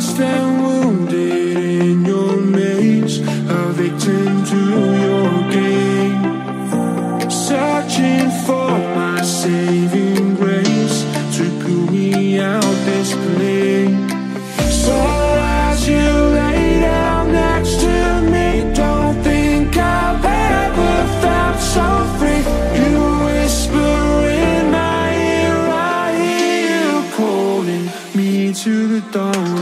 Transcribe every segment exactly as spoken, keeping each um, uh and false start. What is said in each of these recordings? lost and wounded in your maze, a victim to your game, searching for my saving grace to pull me out this plane. So as you lay down next to me, don't think I've ever felt so free. You whisper in my ear, I hear you calling me to the dawn.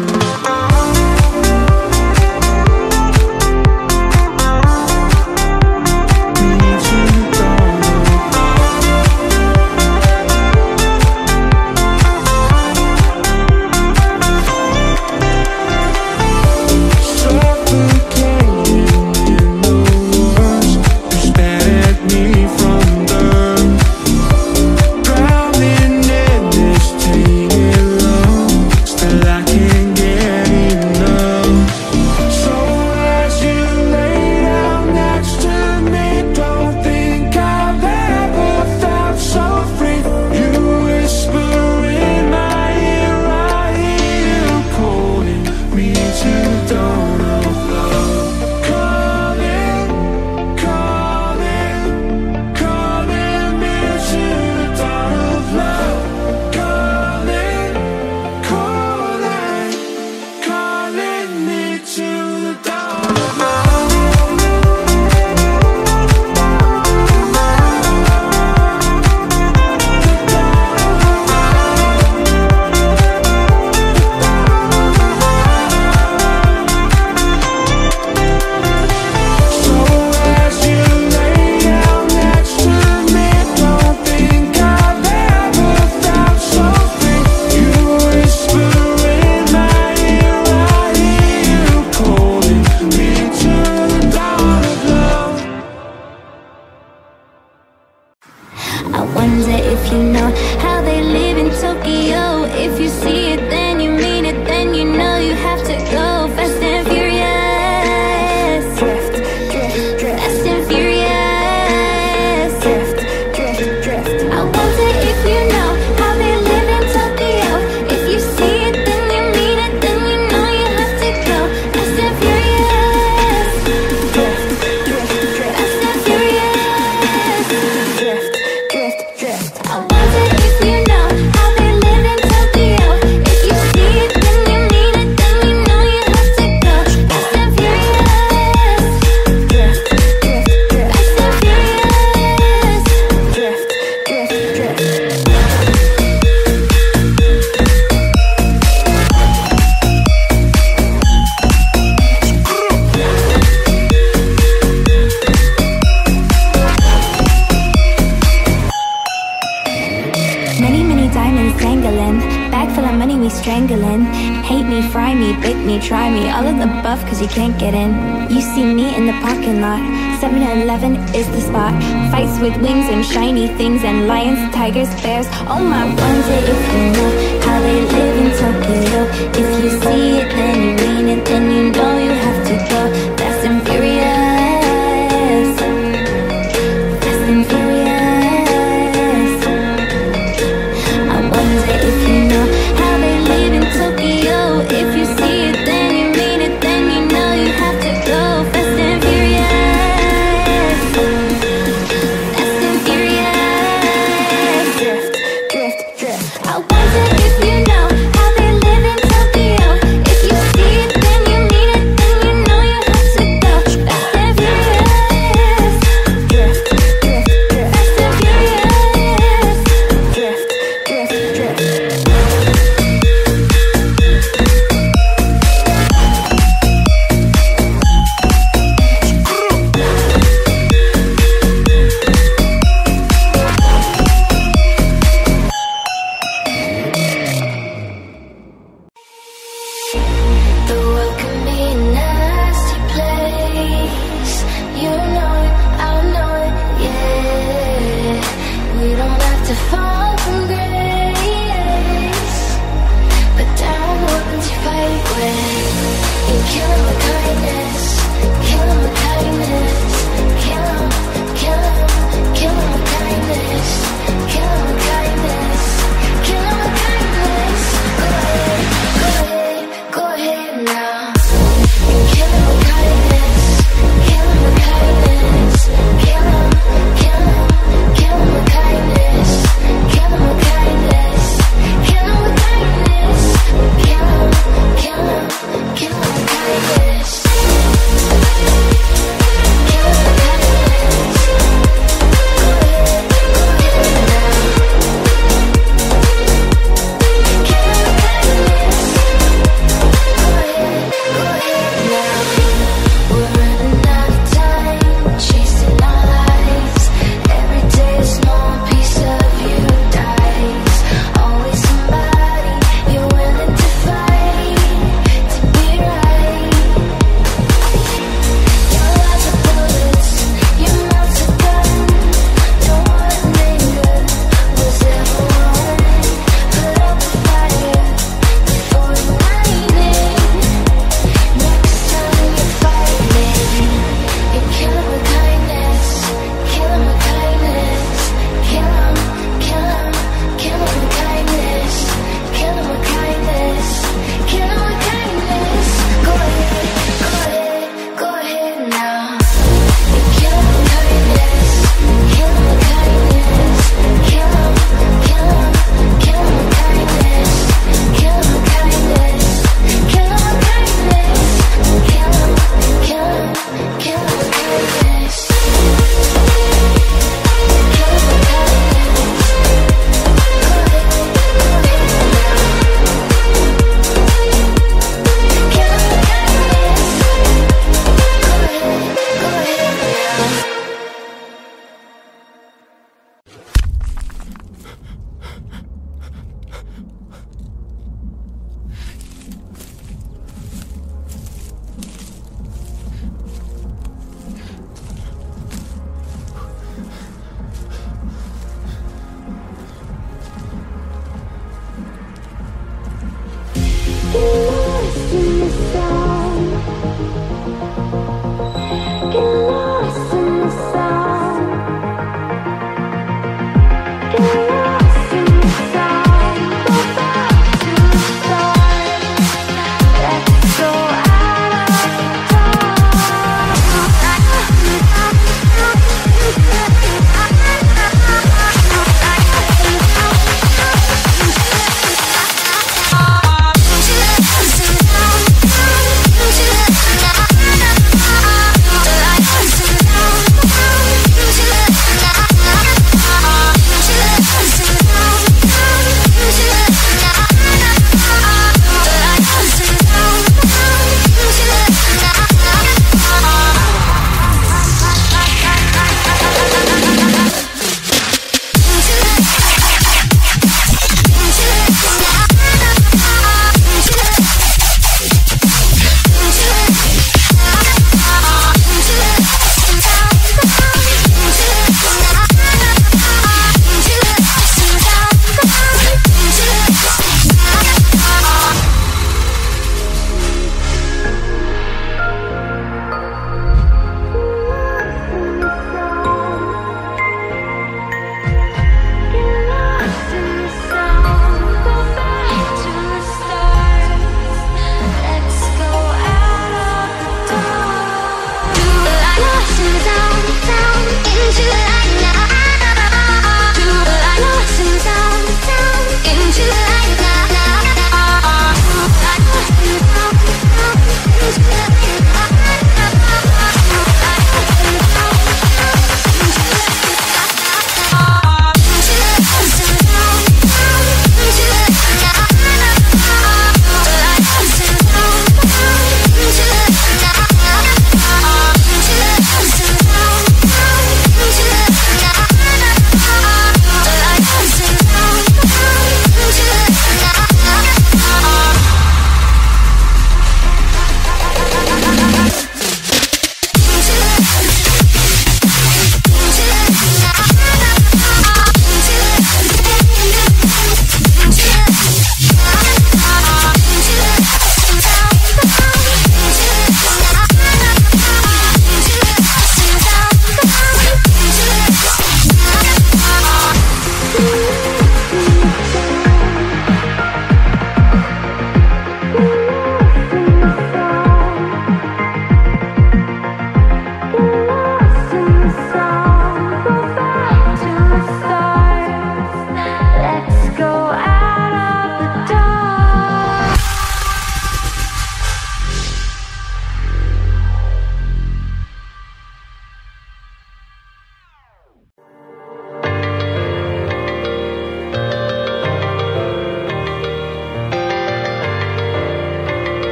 I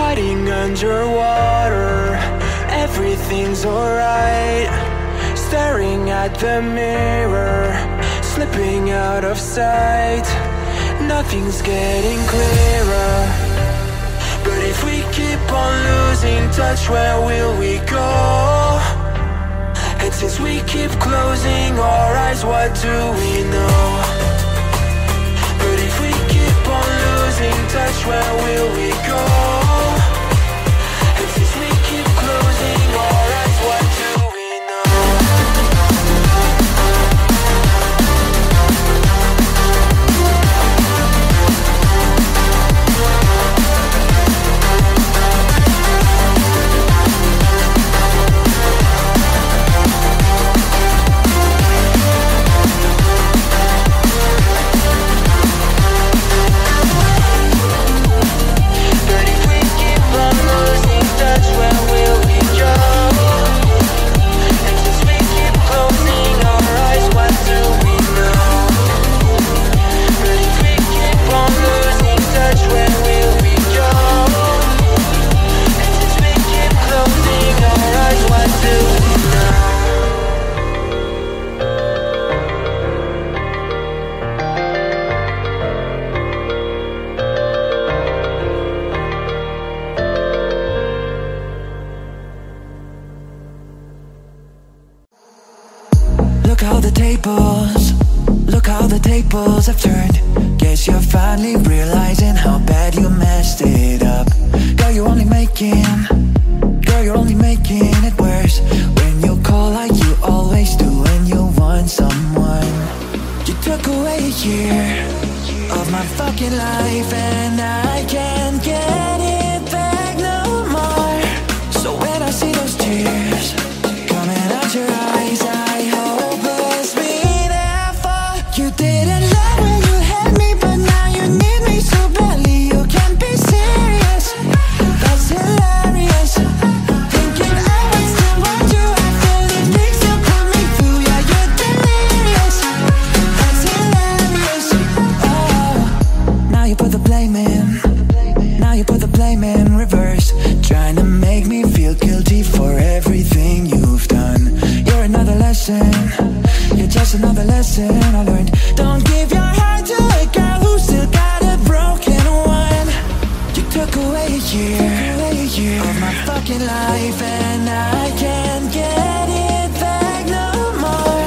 hiding underwater, everything's alright. Staring at the mirror, slipping out of sight. Nothing's getting clearer, but if we keep on losing touch, where will we go? And since we keep closing our eyes, what do we know? But if we keep on losing touch, where will we go? And since we keep closing our eyes, what do we know? Have turned. Guess you're finally realizing how bad you messed it up. Girl, you're only making, girl, you're only making it worse. When you call like you always do when you want someone. You took away a year of my fucking life, and I can't get it back no more. So when I see those tears coming out your eyes, I hope it's me there for you. Didn't love another lesson I learned. Don't give your heart to a girl who still got a broken one. You took away a year, away a year of my fucking life, and I can't get it back no more.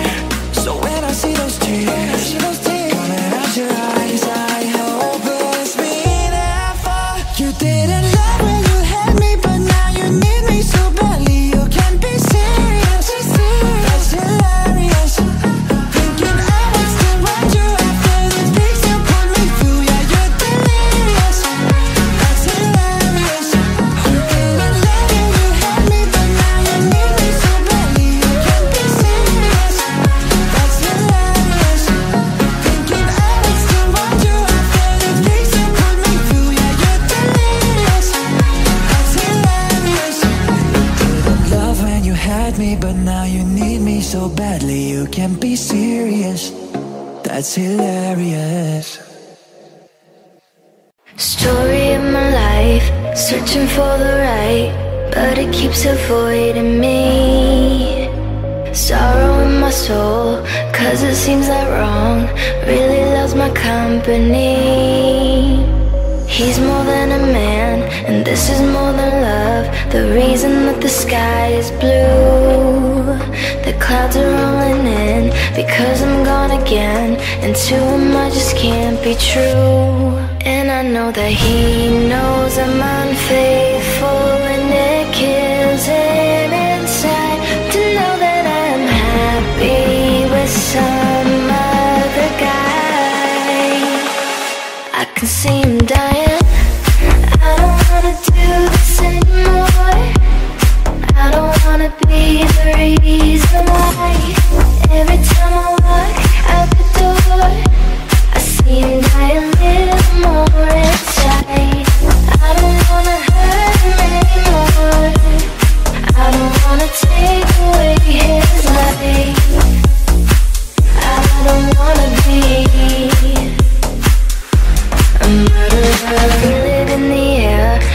So when I see those tears, see those tears coming out your eyes, I hope it's me there for you. Didn't love when you had me, but now you need me so badly. You can't be serious. That's hilarious. So badly you can't be serious. That's hilarious. Story of my life, searching for the right, but it keeps avoiding me. Sorrow in my soul, cause it seems like wrong really loves my company. He's more than a man, and this is more than love. The reason that the sky is blue, the clouds are rolling in, because I'm gone again, and to him I just can't be true. And I know that he knows I'm unfaithful, and it kills him inside to know that I'm happy with some other guy. I can see him dying. I don't wanna do this anymore. I don't wanna be the reason why. Every time I walk out the door, I see him die a little more inside. I don't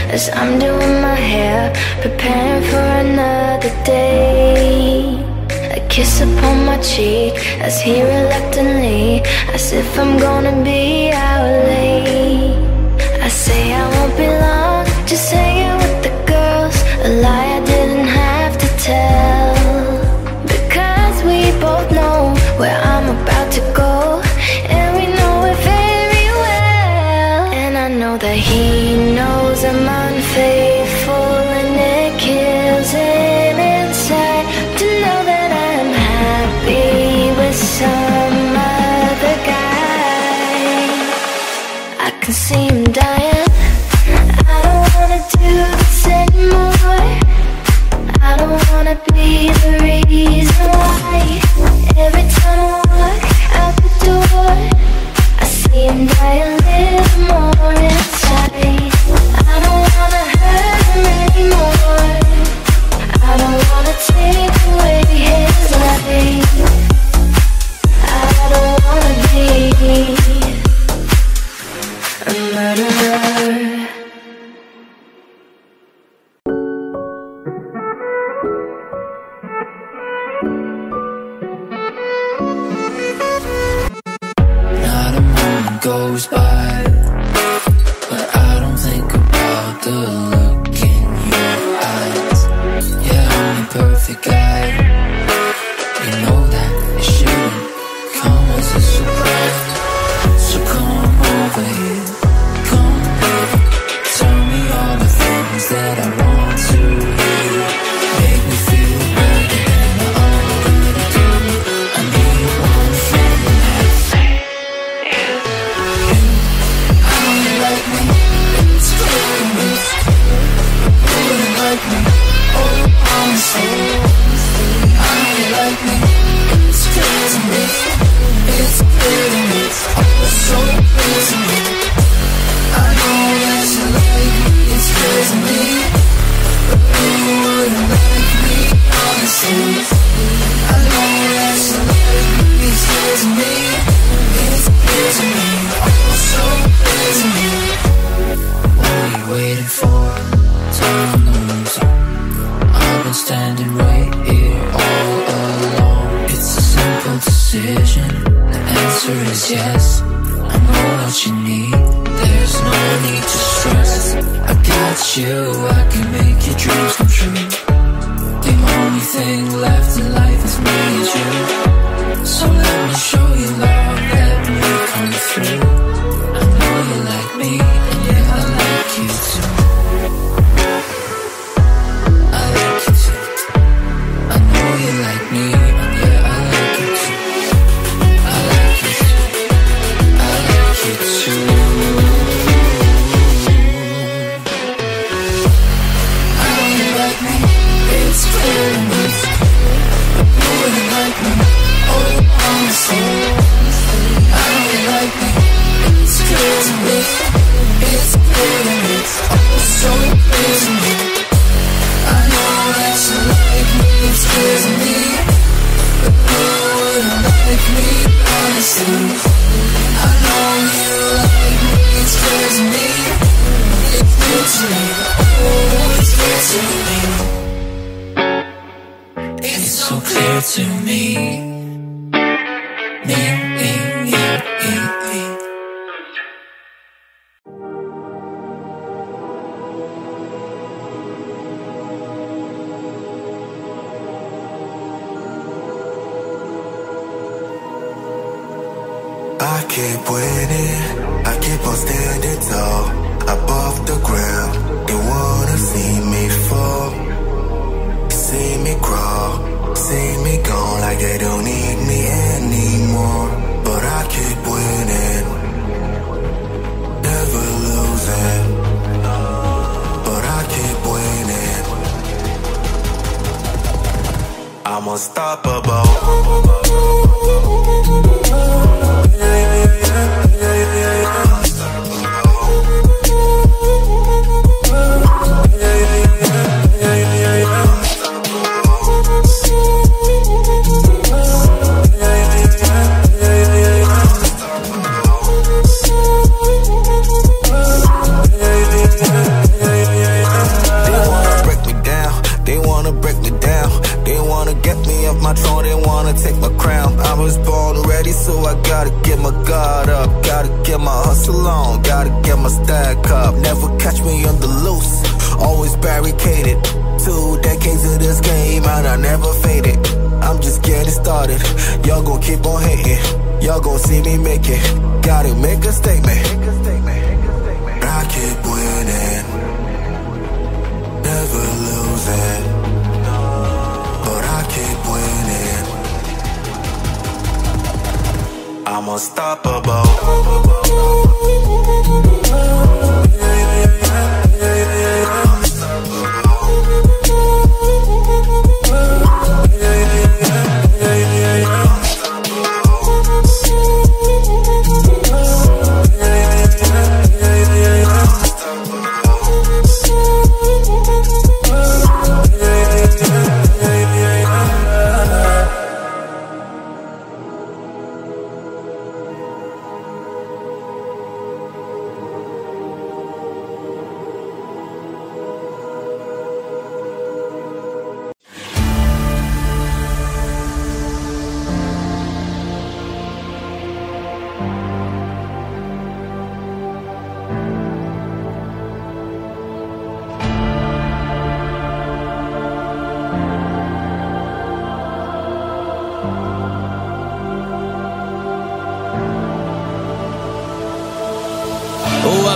as I'm doing my hair, preparing for another day. A kiss upon my cheek as he reluctantly asks if I'm gonna be out late. I say I won't be long, just hanging with the girls, a lie I didn't have to tell, because we both know where I'm about to go, and we know it very well. And I know that he knows I'm unfaithful, and it kills him inside to know that I'm happy with some other guy. I can see him dying. I don't wanna do this anymore. I don't wanna be the reason why. Every time I walk out the door, I see him die a little more inside. I don't wanna hurt him anymore. I don't wanna take away his life. I don't wanna be a murderer. Goes by, but I don't think about the look in your eyes. Yeah, I'm the perfect guy. You know that it shouldn't come as a surprise. So come over here, come here. Tell me all the things that I want to hear. Make me feel better than I already do. I need one friend that's you. Like me, oh, honestly, I don't like me. It's killing me, it's killing me, it's so killing me. I know that you like me, it's killing me, but you wouldn't like me, honestly. I know that you like me, it's killing me, it's killing me, it's so killing me. What are you waiting for? Time to lose. I've been standing right here all along. It's a simple decision. The answer is yes. I know what you need. There's no need to stress. I got you. I can make your dreams come true. The only thing left in life is me and you. So let me show you love. Let me come through. I know you like me, and yeah, I like you too. Yeah, yeah, yeah. stack up. Never catch me on the loose, always barricaded. Two decades of this game and I never faded. I'm just getting started, y'all gon' keep on hating. Y'all gon' see me make it, gotta make a statement. I keep winning, never losing. But I keep winning, I'm unstoppable.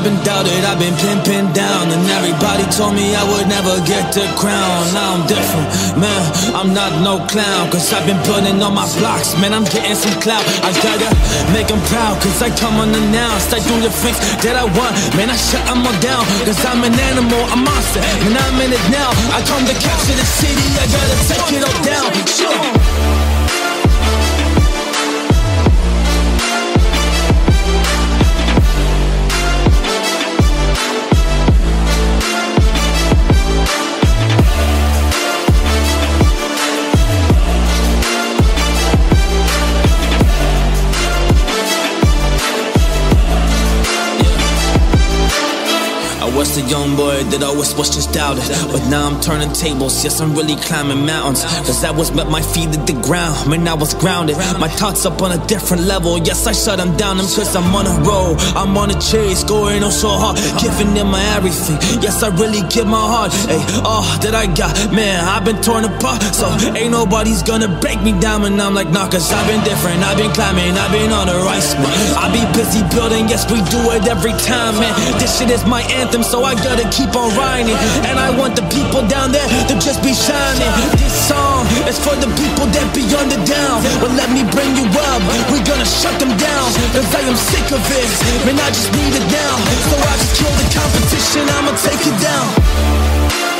I've been doubted, I've been pimping down, and everybody told me I would never get the crown. Now I'm different, man, I'm not no clown. Cause I've been putting on my blocks, man, I'm getting some clout. I gotta make them proud, cause I come unannounced. I do the things that I want, man, I shut them all down. Cause I'm an animal, a monster, and I'm in it now. I come to capture the city, I gotta take it all down. Sure. Was the young boy that always was just doubted, but now I'm turning tables. Yes, I'm really climbing mountains. Cause I was met my feet at the ground, man, I was grounded. My thoughts up on a different level. Yes, I shut them down, them cause I'm on a roll. I'm on a chase, going on so hard, giving them my everything. Yes, I really give my heart. Hey, all that I got, man, I've been torn apart. So ain't nobody's gonna break me down. And I'm like, nah, cause I've been different. I've been climbing, I've been on a rise, man. I be busy building, yes, we do it every time, man. This shit is my anthem, so I gotta keep on riding. And I want the people down there to just be shining. This song is for the people that be on the down. Well, let me bring you up, we gonna shut them down. Cause I am sick of it, man, I just need it now. So I just kill the competition, I'ma take it down.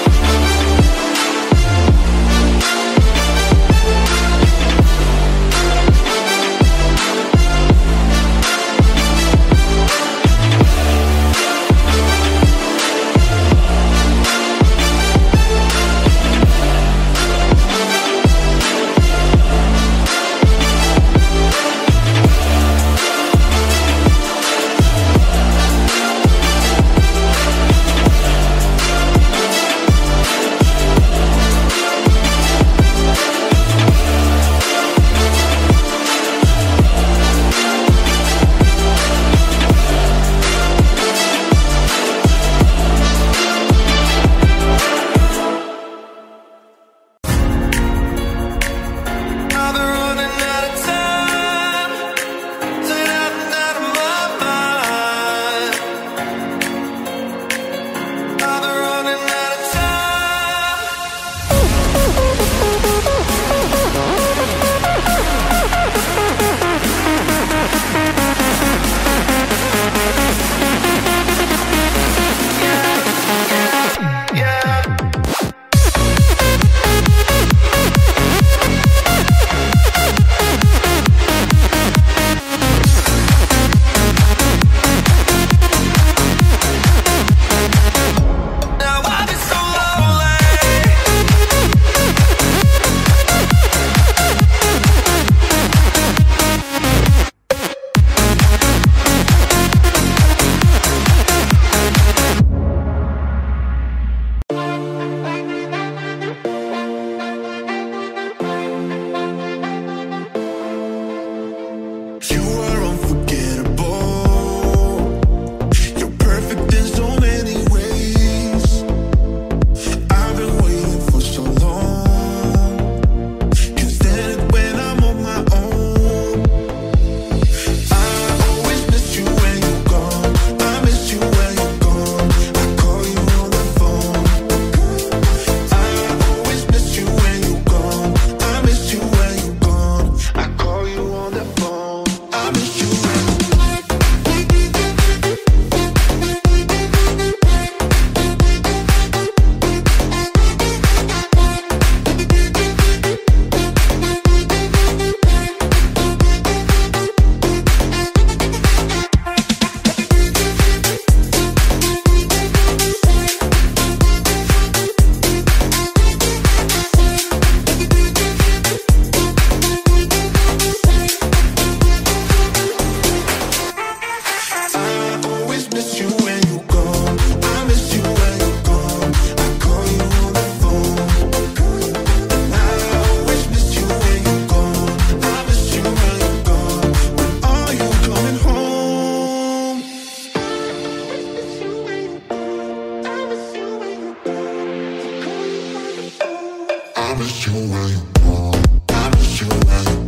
miss you when you call. I miss you when you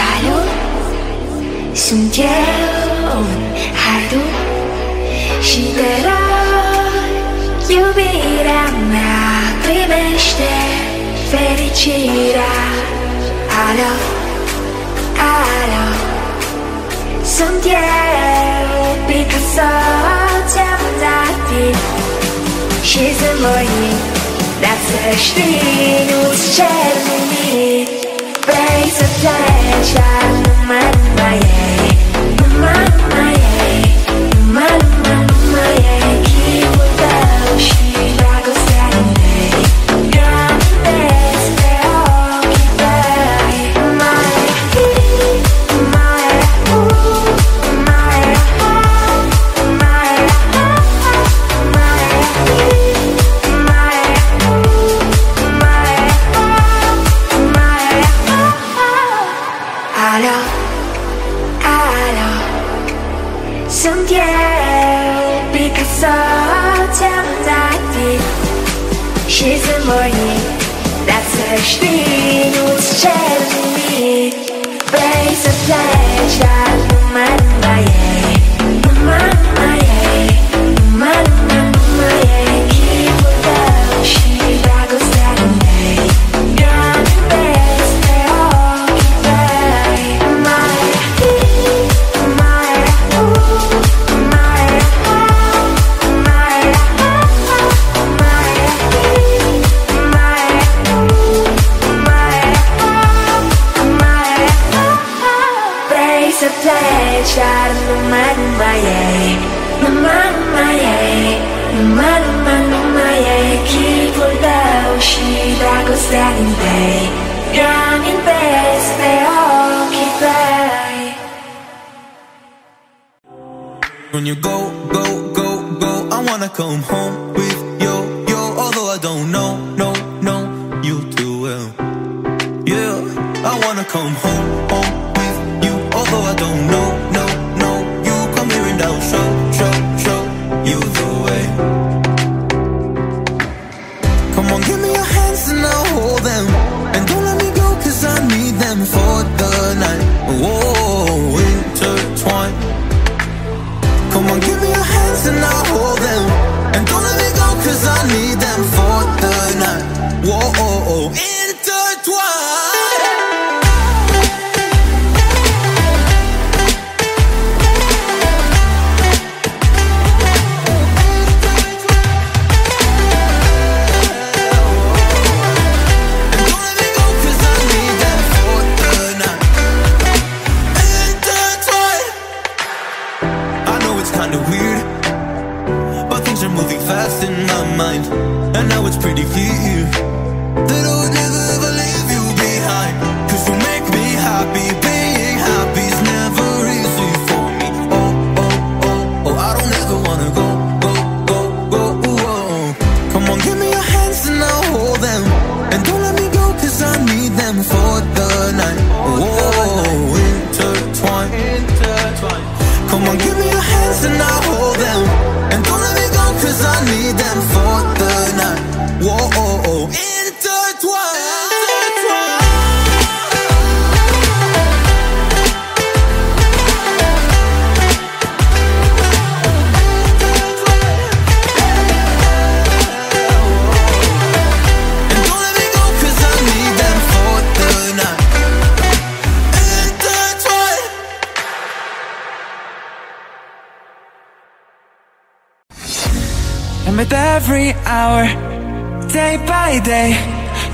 زعلان سمجان حدو شدرا يبيرم عقبشته فريشيرا على على سمجان بكسات يمداتي شزموني دستشتين وتشلني بيت الفلاشه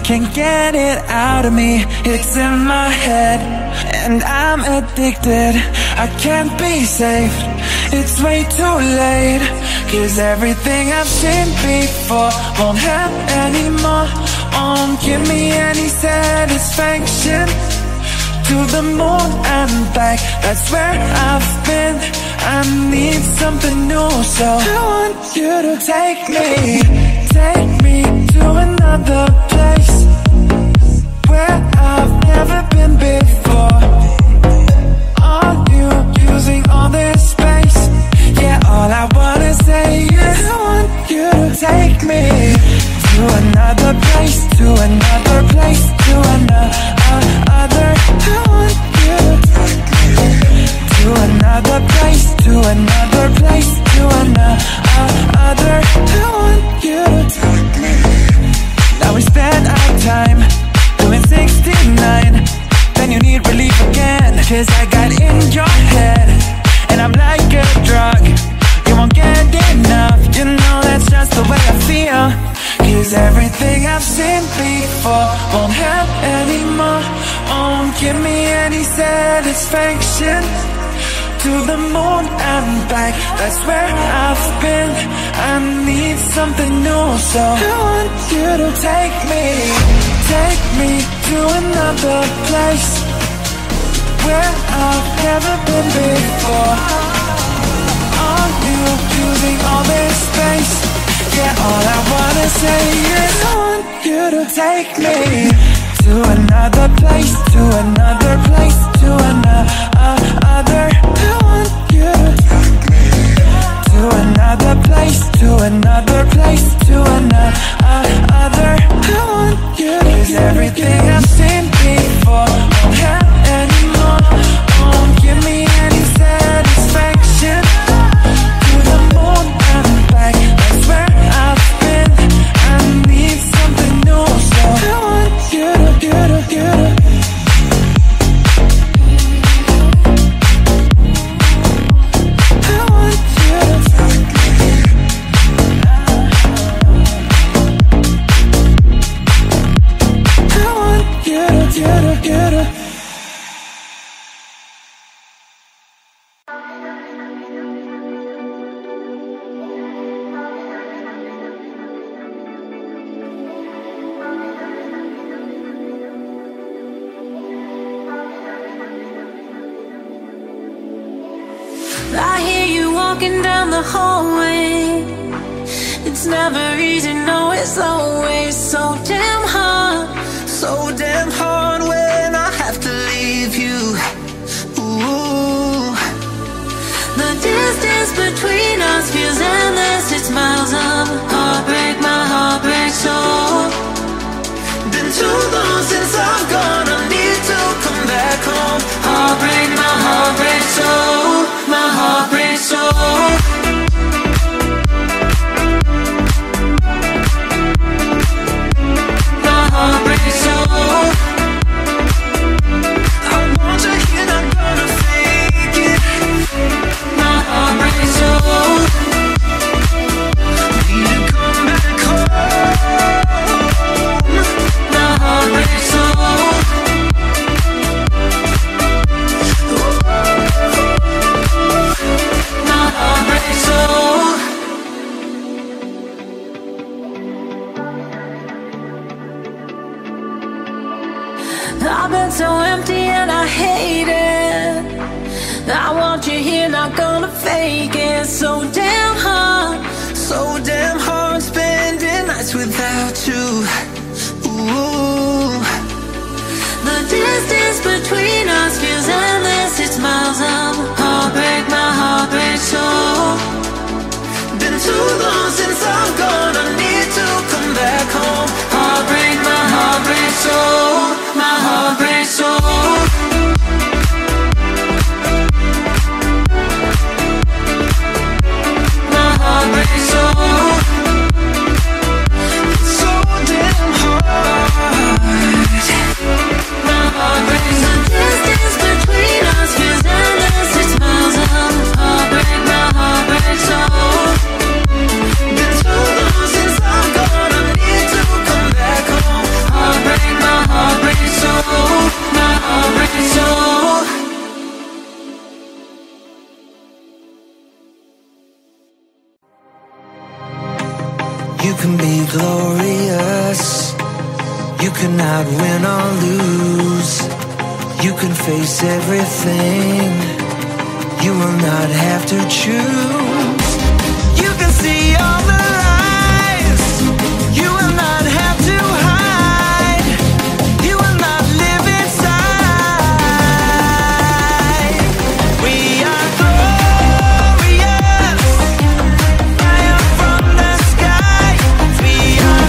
Can't get it out of me, it's in my head, and I'm addicted, I can't be saved, it's way too late, cause everything I've seen before won't help anymore, won't give me any satisfaction, to the moon and back, that's where I've been, I need something new, so I want you to take me, take me to another place where I've never been before. Are you using all this space? Yeah, all I wanna say is I want you to take me to another place, to another place, to another, another. I want you time, doing sixty-nine. Then you need relief again, cause I got in your head, and I'm like a drug, you won't get enough. You know that's just the way I feel, cause everything I've seen before won't help anymore, won't give me any satisfaction. To the moon, I'm back, that's where I've been. I need something new, so I want you to take me, take me to another place, where I've never been before. Are you using all this space? Yeah, all I wanna say is I want you to take me to another place, to another place, to another. To another place, to another other. I want you. Cause everything I've seen before won't have anymore, won't give me any satisfaction. To the moon and back, that's where I've been. I need something new, so I want you to, you to, you to. I hear you walking down the hallway. It's never easy, no, it's always so damn hard, so damn hard when I have to leave you. Ooh, the distance between us feels endless. It's miles apart. Break my heart, break soul. Been too long since I've gone. I need to come back home. Heart break, my heart break soul. My heart breaks so. I've been so empty and I hate it. I want you here, not gonna fake it. So damn hard, so damn hard spending nights without you. Ooh, the distance between us feels endless. It's miles apart. Break my heart, break soul. Been too long since I've gone. I need to come back home. Heart break, my heart break soul. My heart breaks so. You can be glorious. You cannot win or lose. You can face everything. You will not have to choose. You can see all the lies. You will not have to hide. You will not live inside. We are glorious. Fire from the sky. Oh,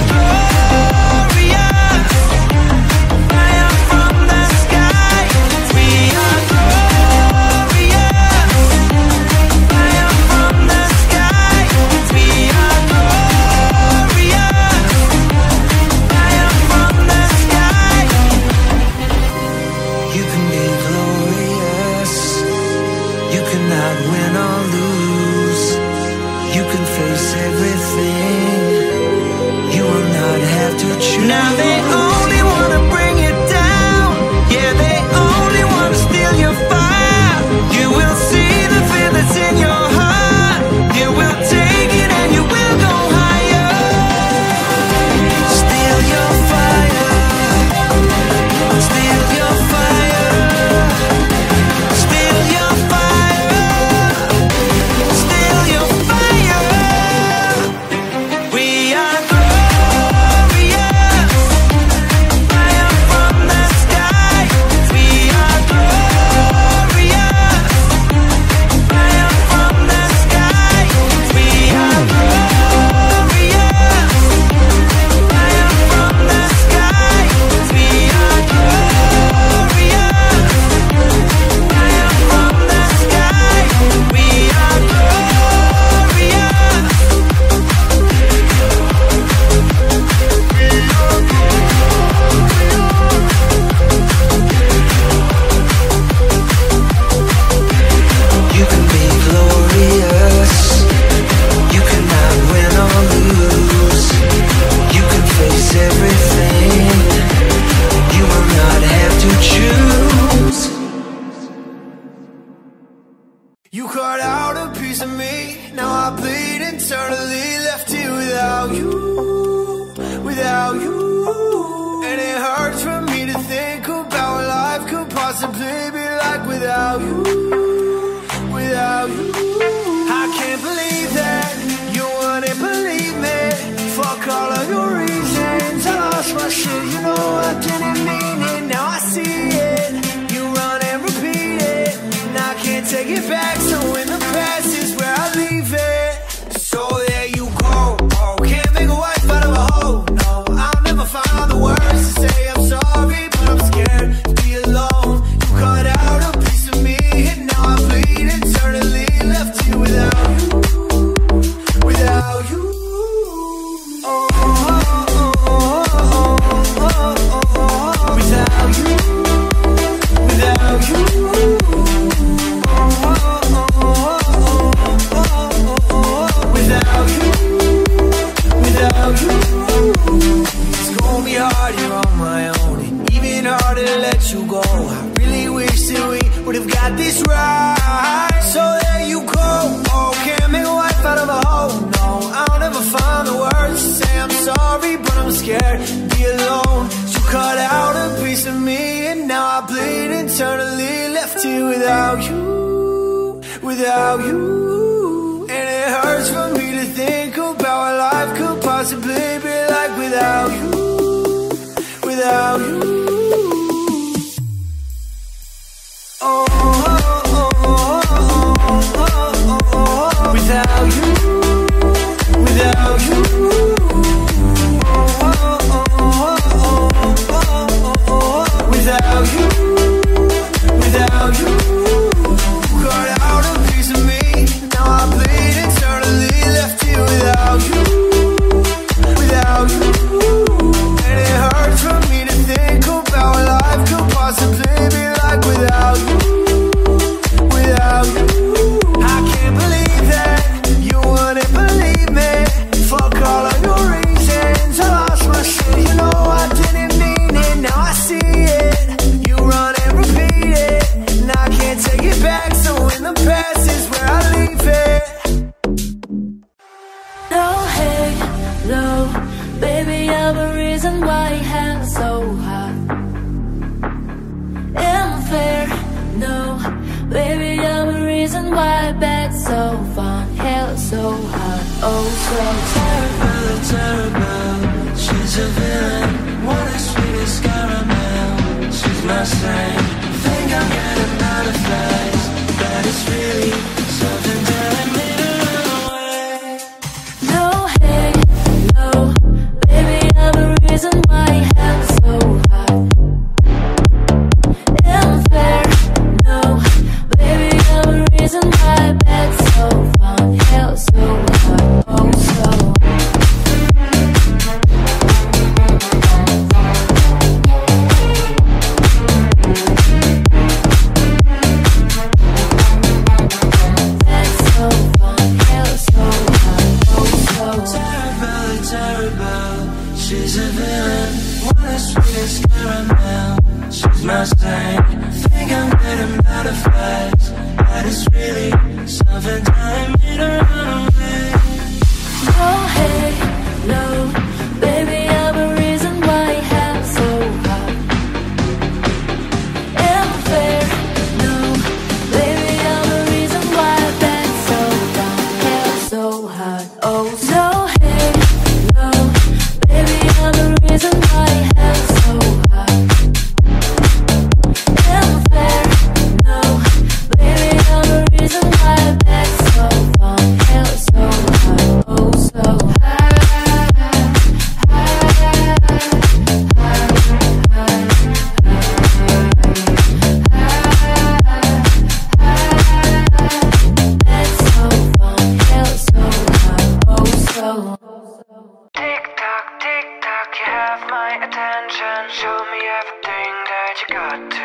Show me everything that you got today.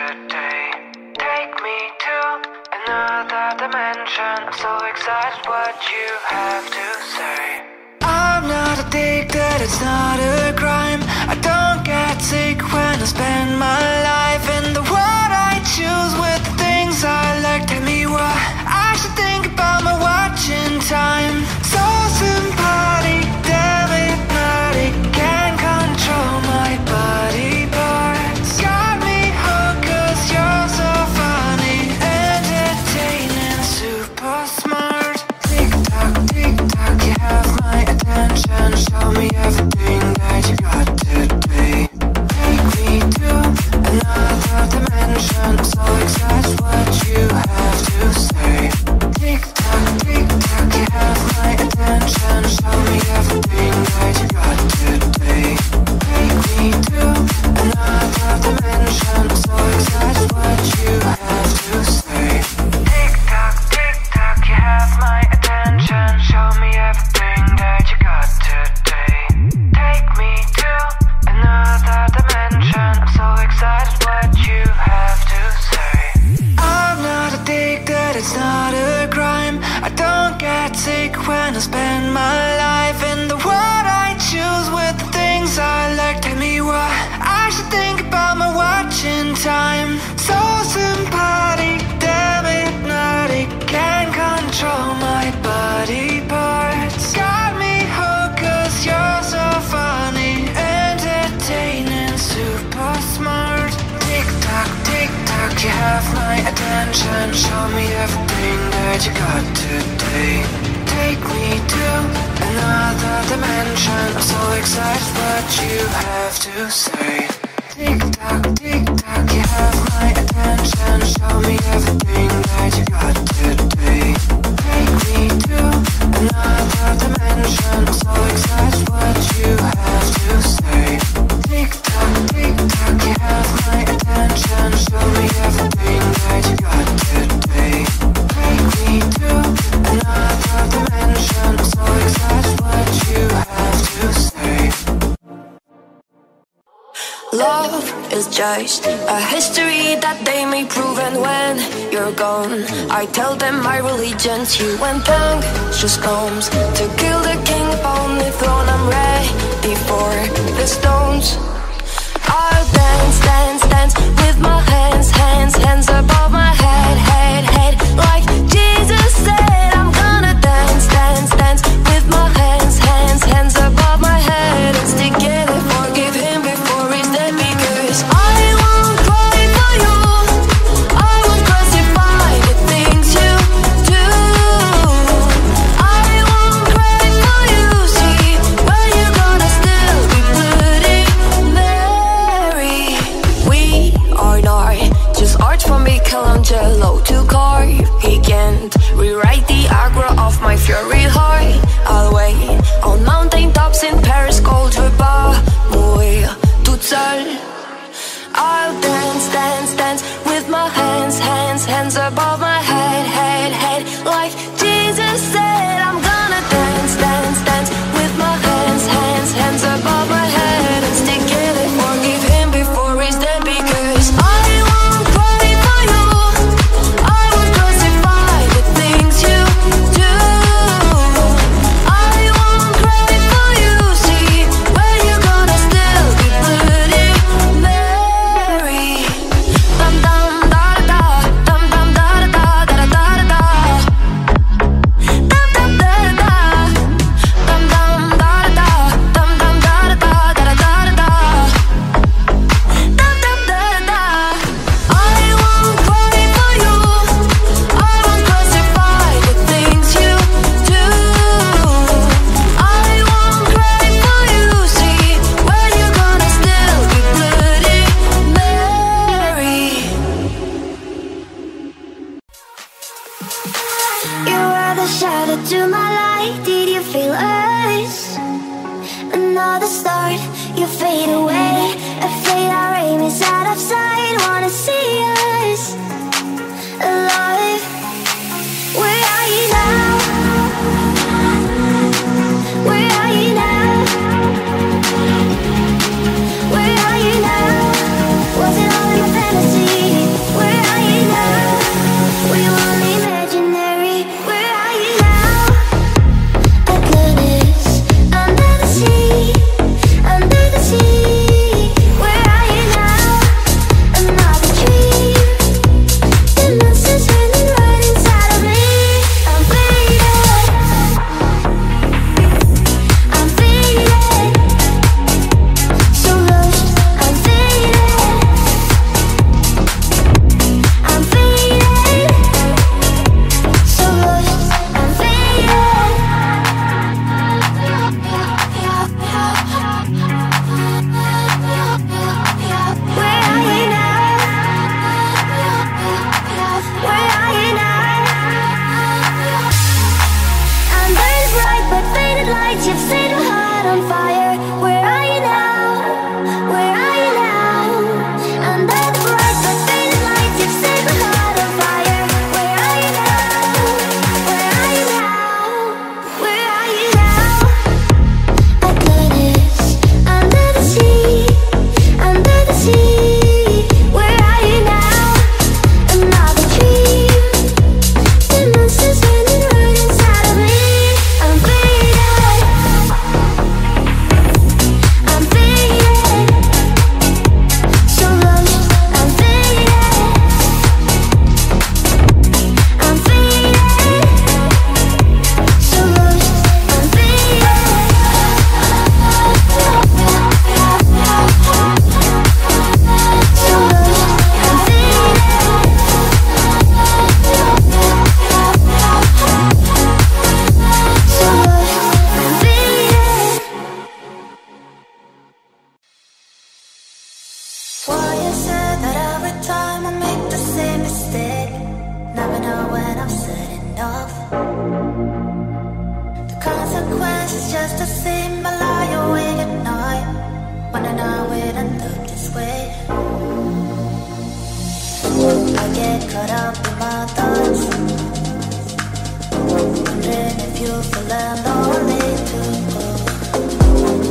sunshine, show me everything that you got today. Take me to another dimension, I'm so excited what you have to say. Tick-tock, tick-tock, you have my attention, show me everything that you got today. Take me to another dimension, I'm so excited what you have to say. Tick-tock, tick-tock, you have my attention, show me everything that you got today. Take me to another dimension, I'm so excited what you have to say. Love is just a history that they may prove, and when you're gone, I tell them my religion's you. When just comes to kill the king upon the throne, I'm ready for the stones. I'll dance, dance, dance with my hands, hands, hands above my head, head, head. Like Jesus said, I'm gonna dance, dance, dance with my hands, hands, hands above my head. It's together, forgive him before he's dead, because I won't cry for you, I won't crucify the things you do. I won't pray for you, see, when you're gonna still be bloody Mary. We are not just art from Michelangelo to carve. He can't rewrite the aggro of my fury heart. I'll wait on mountain tops in Paris, cold repas, mourir toute seule. I'll dance, dance, dance with my hands, hands, hands above my head, head, head. Like Jesus said, I'm gonna dance, dance, dance with my hands, hands, hands above my head. And stick it and forgive him before he's dead, because I won't cry for you, I won't crucify the things you do. I won't cry for you, see, when you're gonna still be bloody Mary. Dum dum da da da, dum dum da da good enough. The consequence is just the same. I lie awake at night, wondering how it ended this way. I get caught up in my thoughts, wondering if you feel lonely too.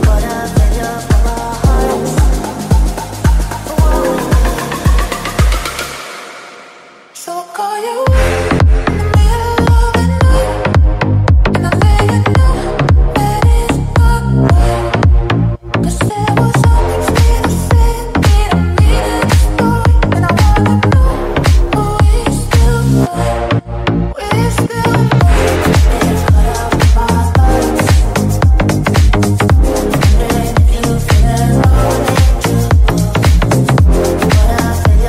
What a failure for our hearts. So I'll call you in the middle of the night, and I let you know that it's not right. 'Cause there was something still to say that I needed to story, and I wanna know, oh, we still fight, we still fight. It's cut off my thoughts, wondering if you feel lonely too. What a failure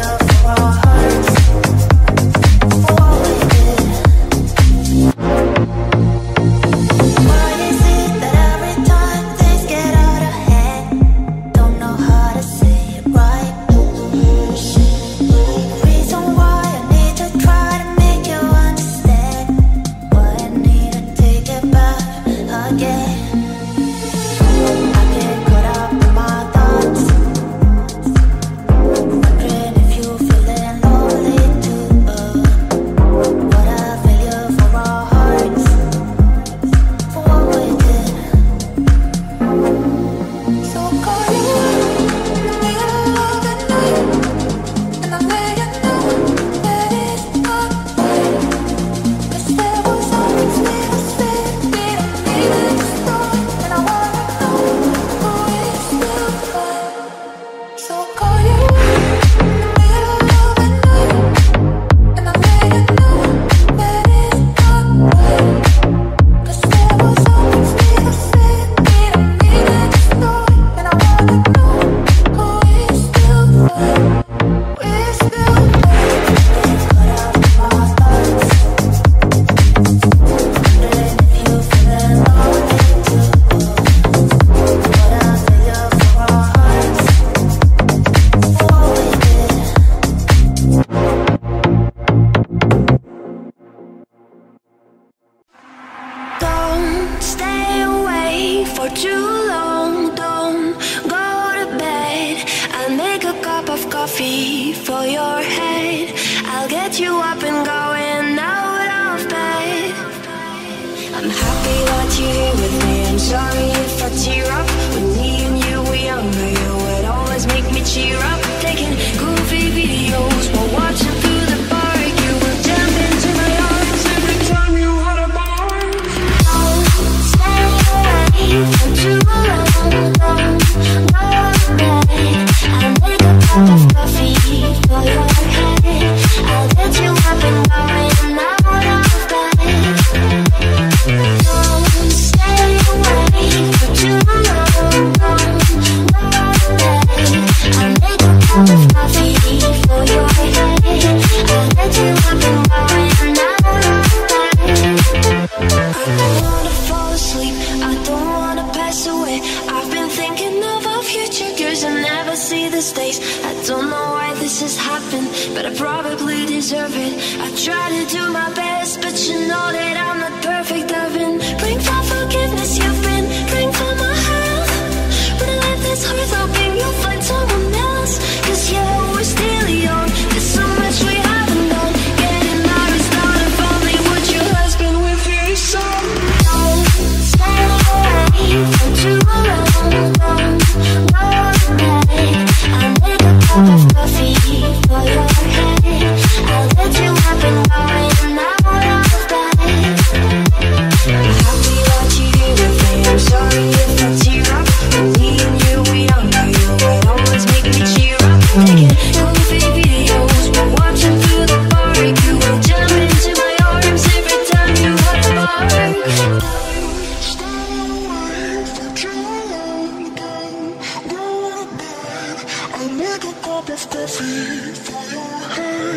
for our hearts.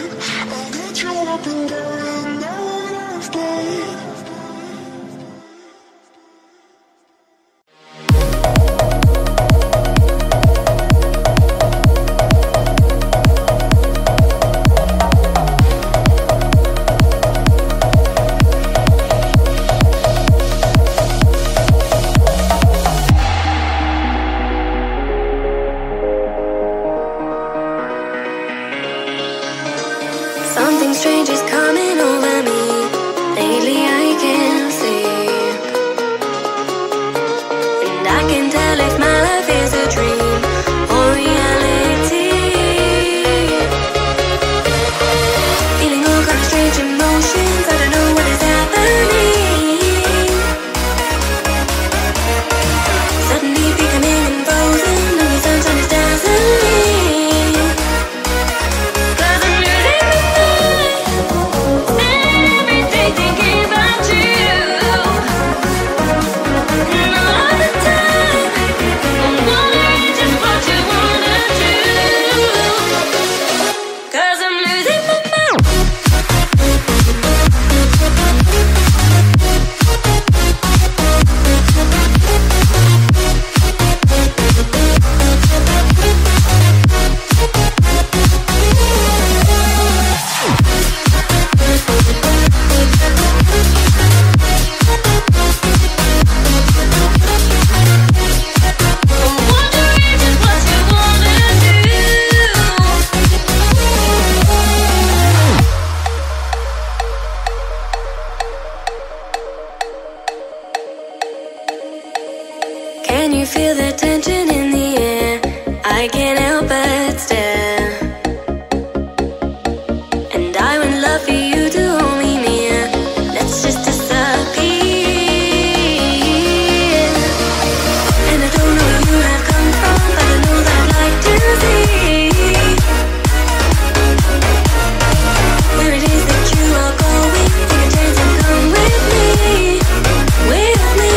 strangers coming over me. Lately I can't sleep, and I can tell if my life is a dream or reality. Feeling all kind of strange emotions, I don't know what is happening. Suddenly becoming frozen, only sunshine is dazzling. Can you feel the tension in the air? I can't help but stare, and I would love for you to hold me near. Let's just disappear. And I don't know where you have come from, but I know that I'd like to see where it is that you are going. Take a chance and come with me, with me.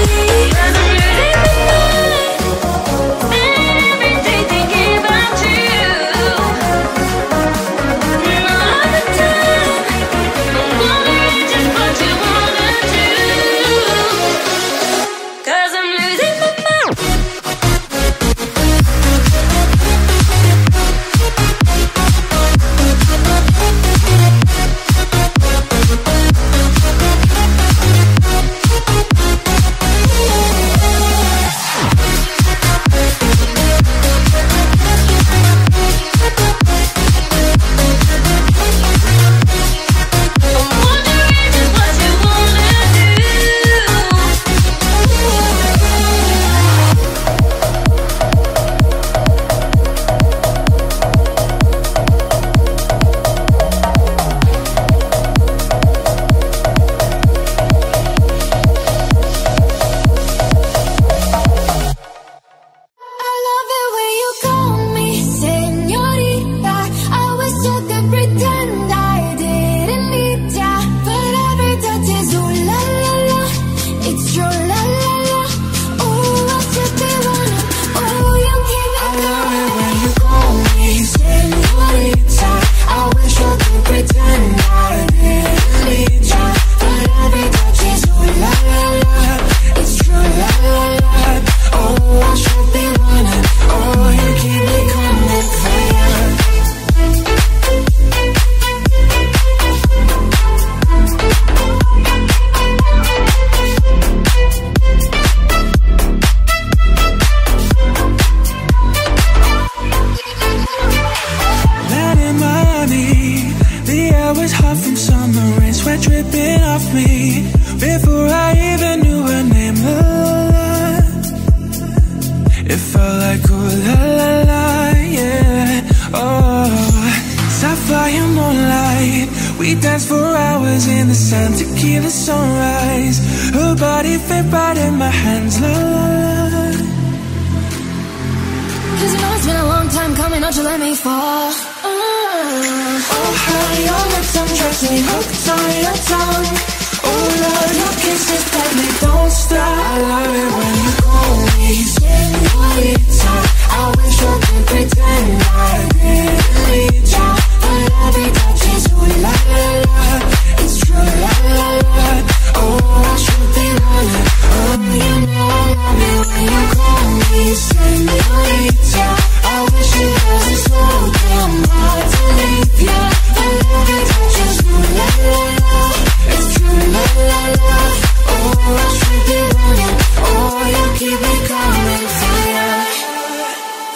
Keep me coming for you.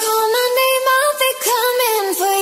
Call my name, I'll be coming for you.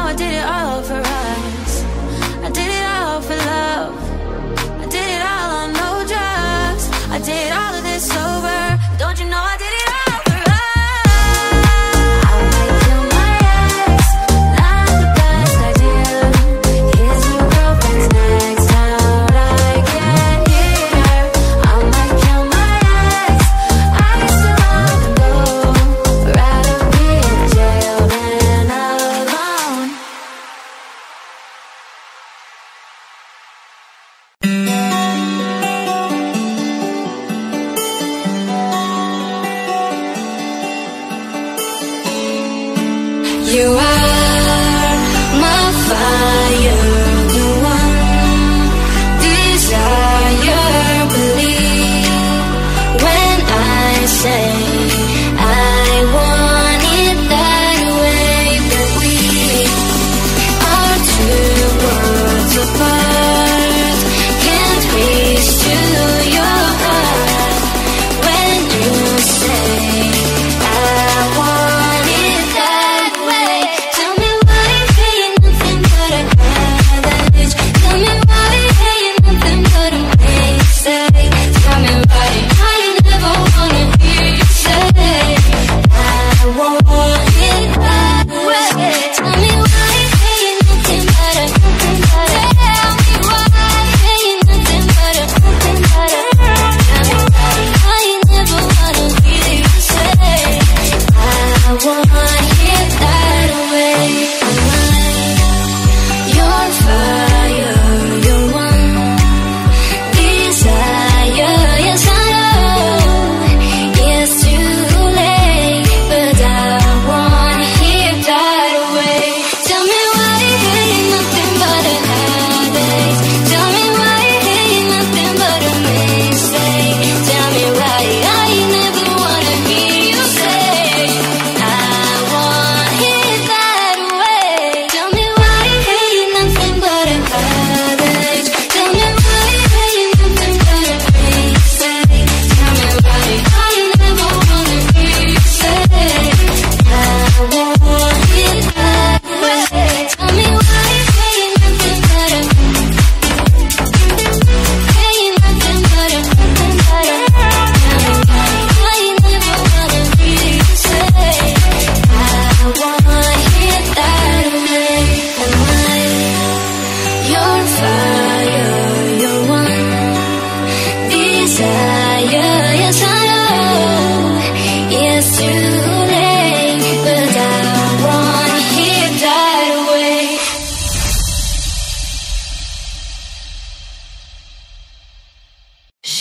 I did it all for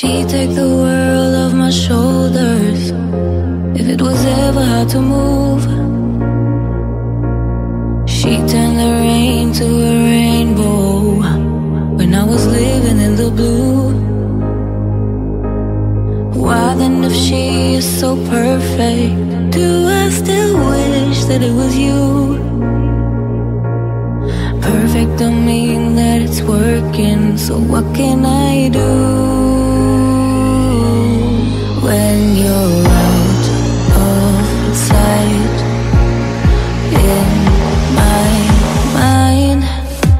sea, take the world off my shoulders. If it was ever hard to move, she turned the rain to a rainbow when I was living in the blue. Why then, if she is so perfect, do I still wish that it was you? Perfect don't mean that it's working, so what can I do? When you're out of sight, in my mind,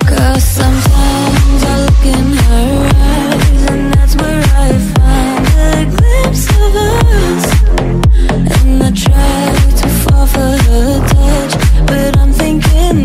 'cause sometimes I look in her eyes, and that's where I find a glimpse of us. And I try to fall for her touch, but I'm thinking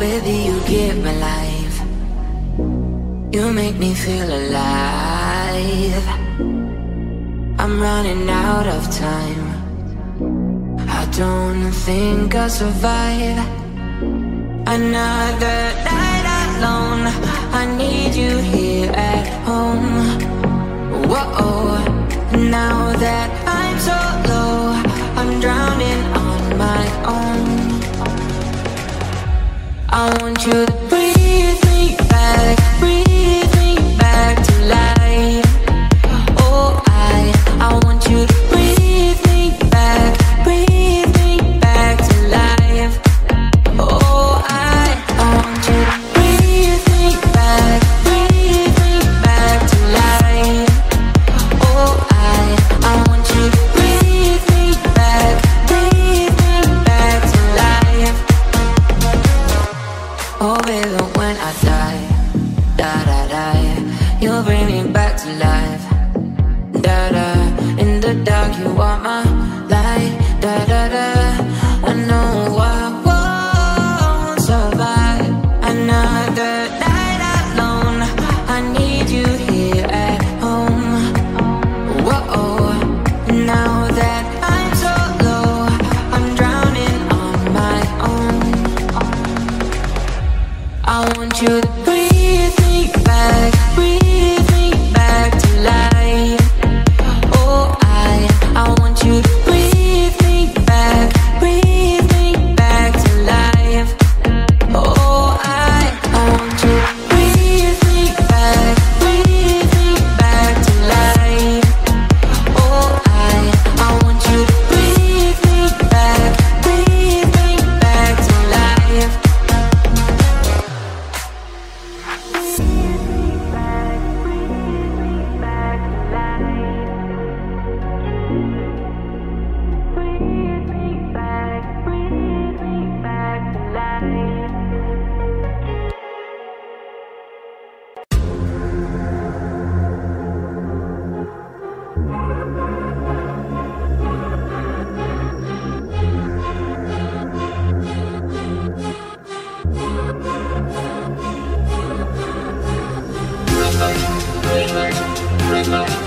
Baby, you give me life. You make me feel alive. I'm running out of time. I don't think I'll survive another night alone. I need you here at home. Whoa, now that I'm so low, I'm drowning on my own. I want you to breathe me back, breathe me back to life. Oh, I, I want you to breathe me back, breathe me back to life. Oh, I, I want you to breathe me back, breathe me back to life. Oh, I, I want you to breathe me back, breathe me back to life. Oh baby, when I die, da-da-da, you'll bring me back to life, da-da. In the dark you are my light, da-da-da. I know I won't survive another night alone. I need you here at home. Whoa, now that I'm so low, I'm drowning on my own. I want you to breathe me back, breathe me back to life. Oh, I, I want you to breathe me back, breathe me back to life. Oh, I, I want you to breathe me back, breathe me back to life. Oh, I, I want you to breathe me back, breathe me back to life. Red light, green light.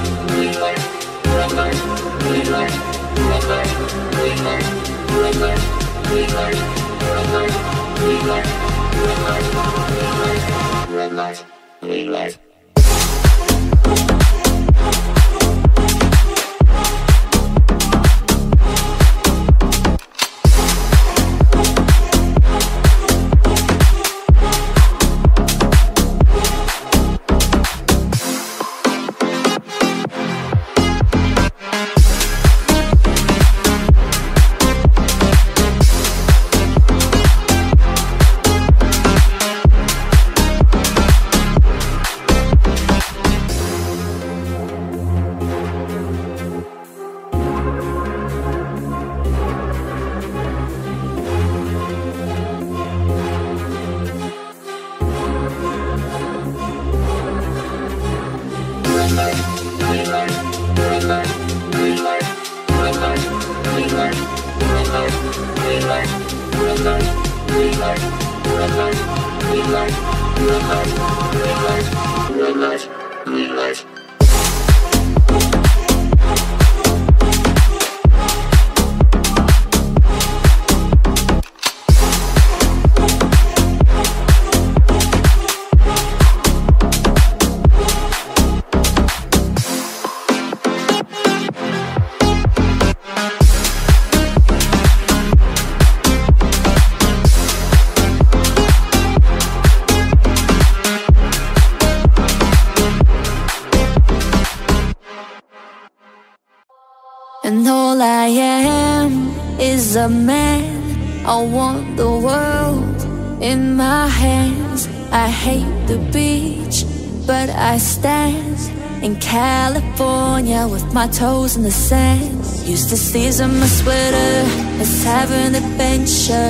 And all I am is a man. I want the world in my hands. I hate the beach, but I stand in California with my toes in the sand. Used to season my sweater as having an adventure,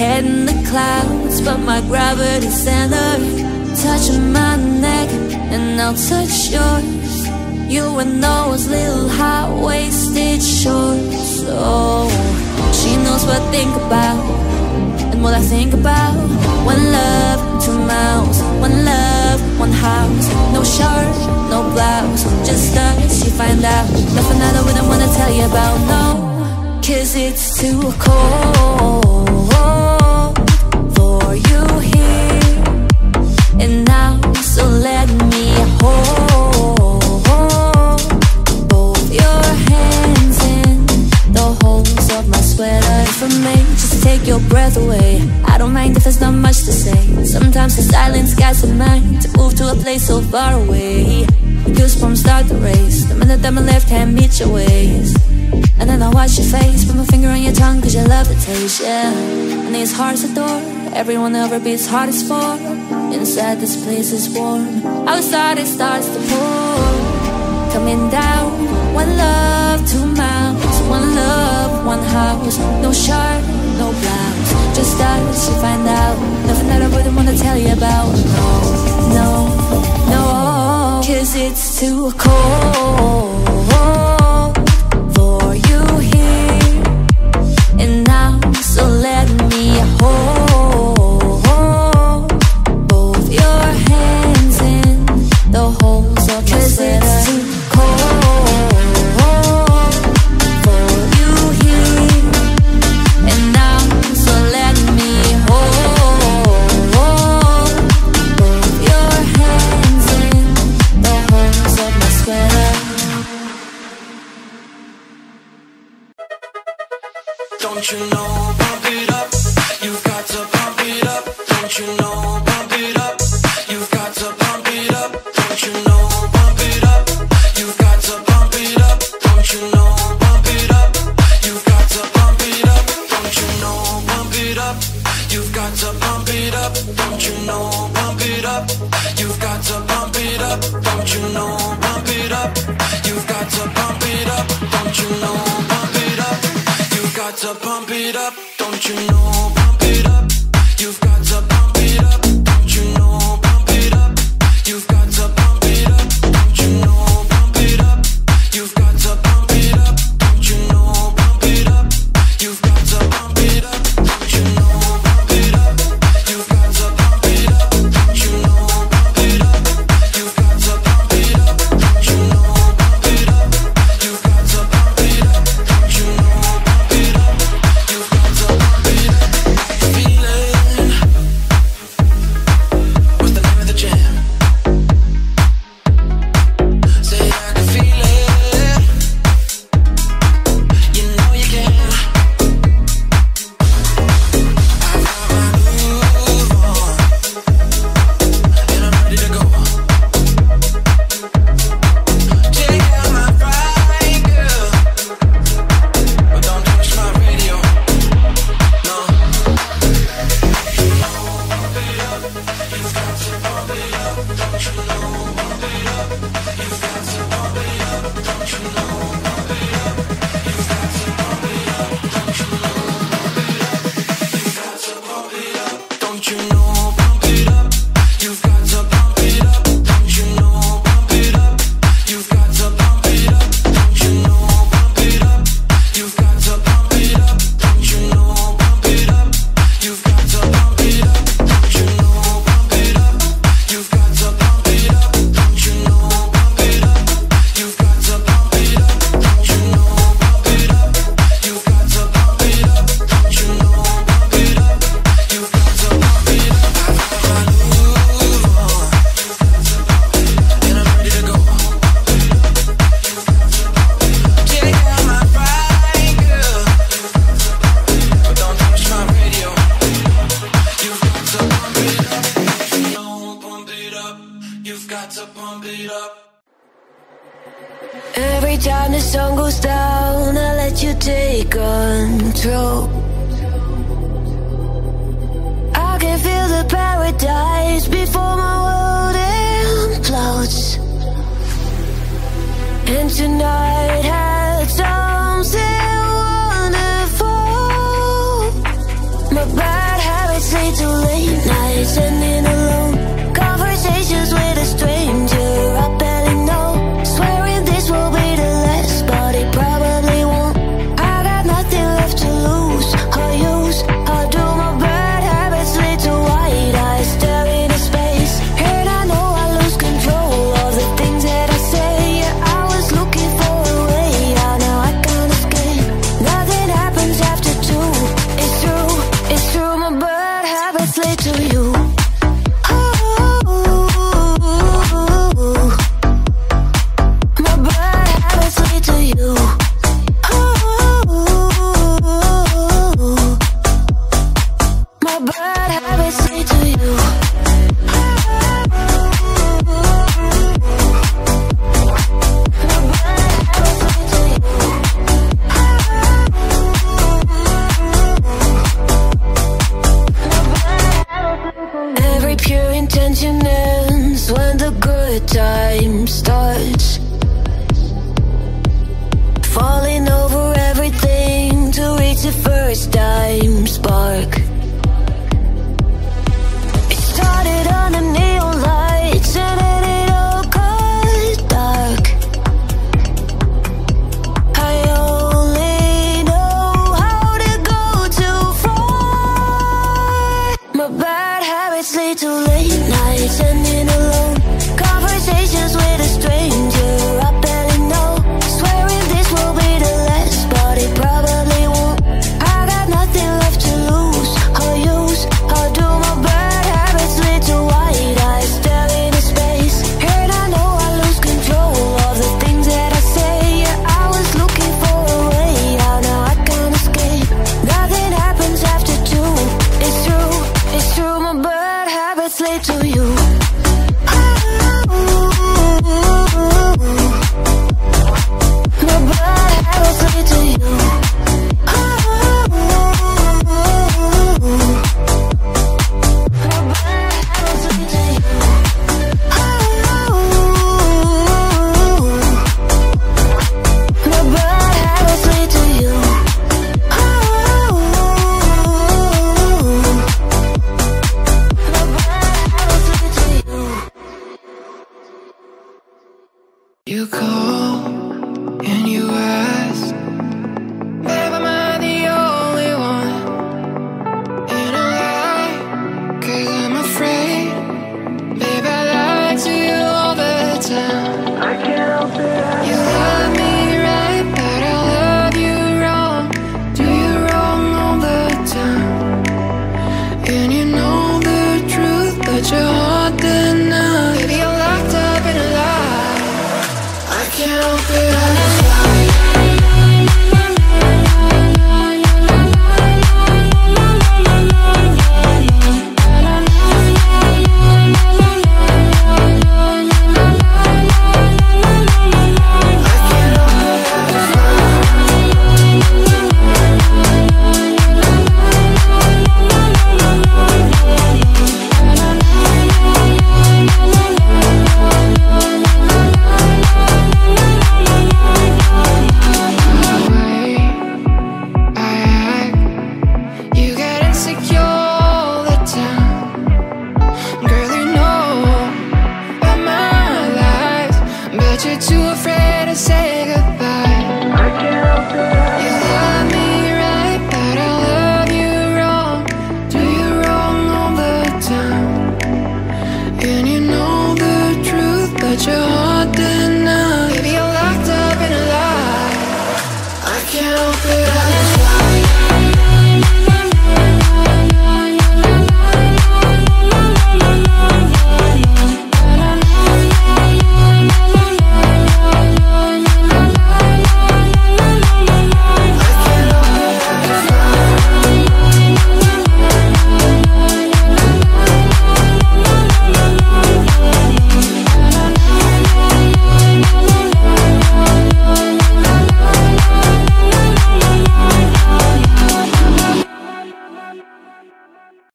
head in the clouds, but my gravity center. Touching my neck and I'll touch yours, you and those little high-waisted shorts. Oh, she knows what I think about and what I think about. One love, two mouths, one love, one house. No shirt, no blouse, just us, you find out. Nothing that I wouldn't wanna tell you about, no, cause it's too cold for you here and now, so let me hold both your hands in the holes of my sweater. For me, just take your breath away. I don't mind if there's not much to say. Sometimes the silence guides the mind to move to a place so far away. Goosebumps start to race the minute that my left hand meets your waist. And then I watch your face, put my finger on your tongue, cause you love the taste, yeah. And these hearts adore, everyone ever beats heart is for. Inside this place is warm, outside it starts to pour. Coming down, one love, two mouths, one love, one house. No shirt, no blouse, just us, you find out. Nothing that I wouldn't wanna tell you about. No, no, no, cause it's too cold for you here and now, so let me hold both your hands in the holes of your sweater. Cause it's too cold before my world implodes.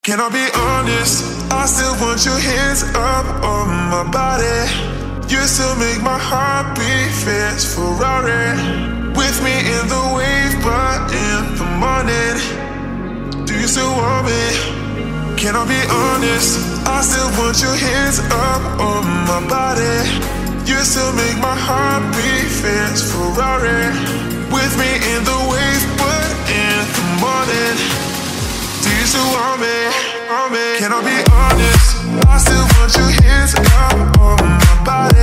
Can I be honest? I still want your hands up on my body. Used to make my heart beat fast, Ferrari with me in the wave, but in the morning, do you still want me? Can I be honest? I still want your hands up on my body. Used to make my heart beat fast, Ferrari with me in the wave, but in the morning, do you still want me? Want me? Can I be honest? I still want your hands up on my body.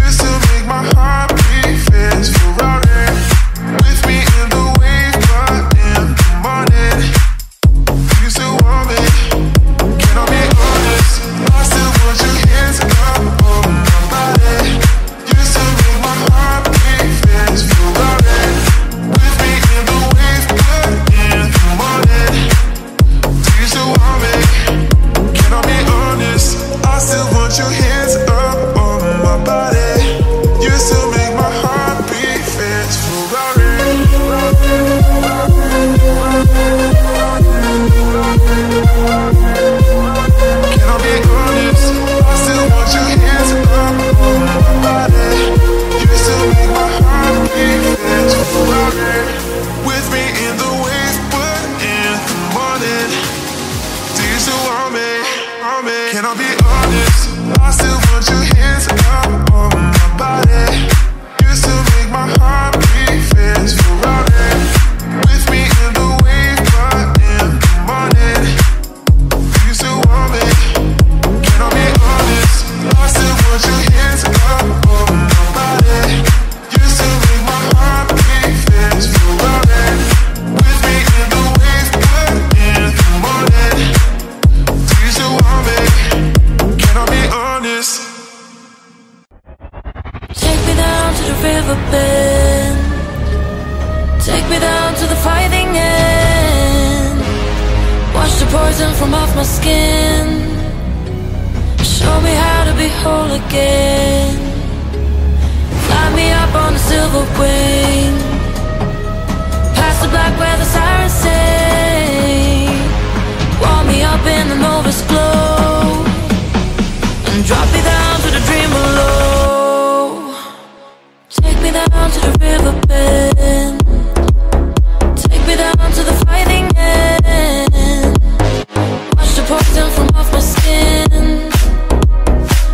Used to make my heart beat fast, Ferrari with me in the wave, but in the morning, you still want me? Can I be honest? I still want your hands up on my body. Used to make my heart beat fast, Ferrari with me in the wave, but in the morning, you still want me? Can I be honest? I still want your hands up. Can I be honest? I still want your hands up on my body. Used to make my heart beat fast, Ferrari with me in the wave, but in the morning, you still want me? Can I be honest? I still want your hands up on my body. Used to make my heart beat fast, Ferrari with me in the wave, but in the morning, you still want me? Riverbend, take me down to the fighting end. Wash the poison from off my skin. Show me how to be whole again. Fly me up on a silver wing, past the black where the sirens sing. Warm me up in the novice glow, and drop me down to the dream below. Down to the riverbend, take me down to the fighting end. Watch the poison from off my skin.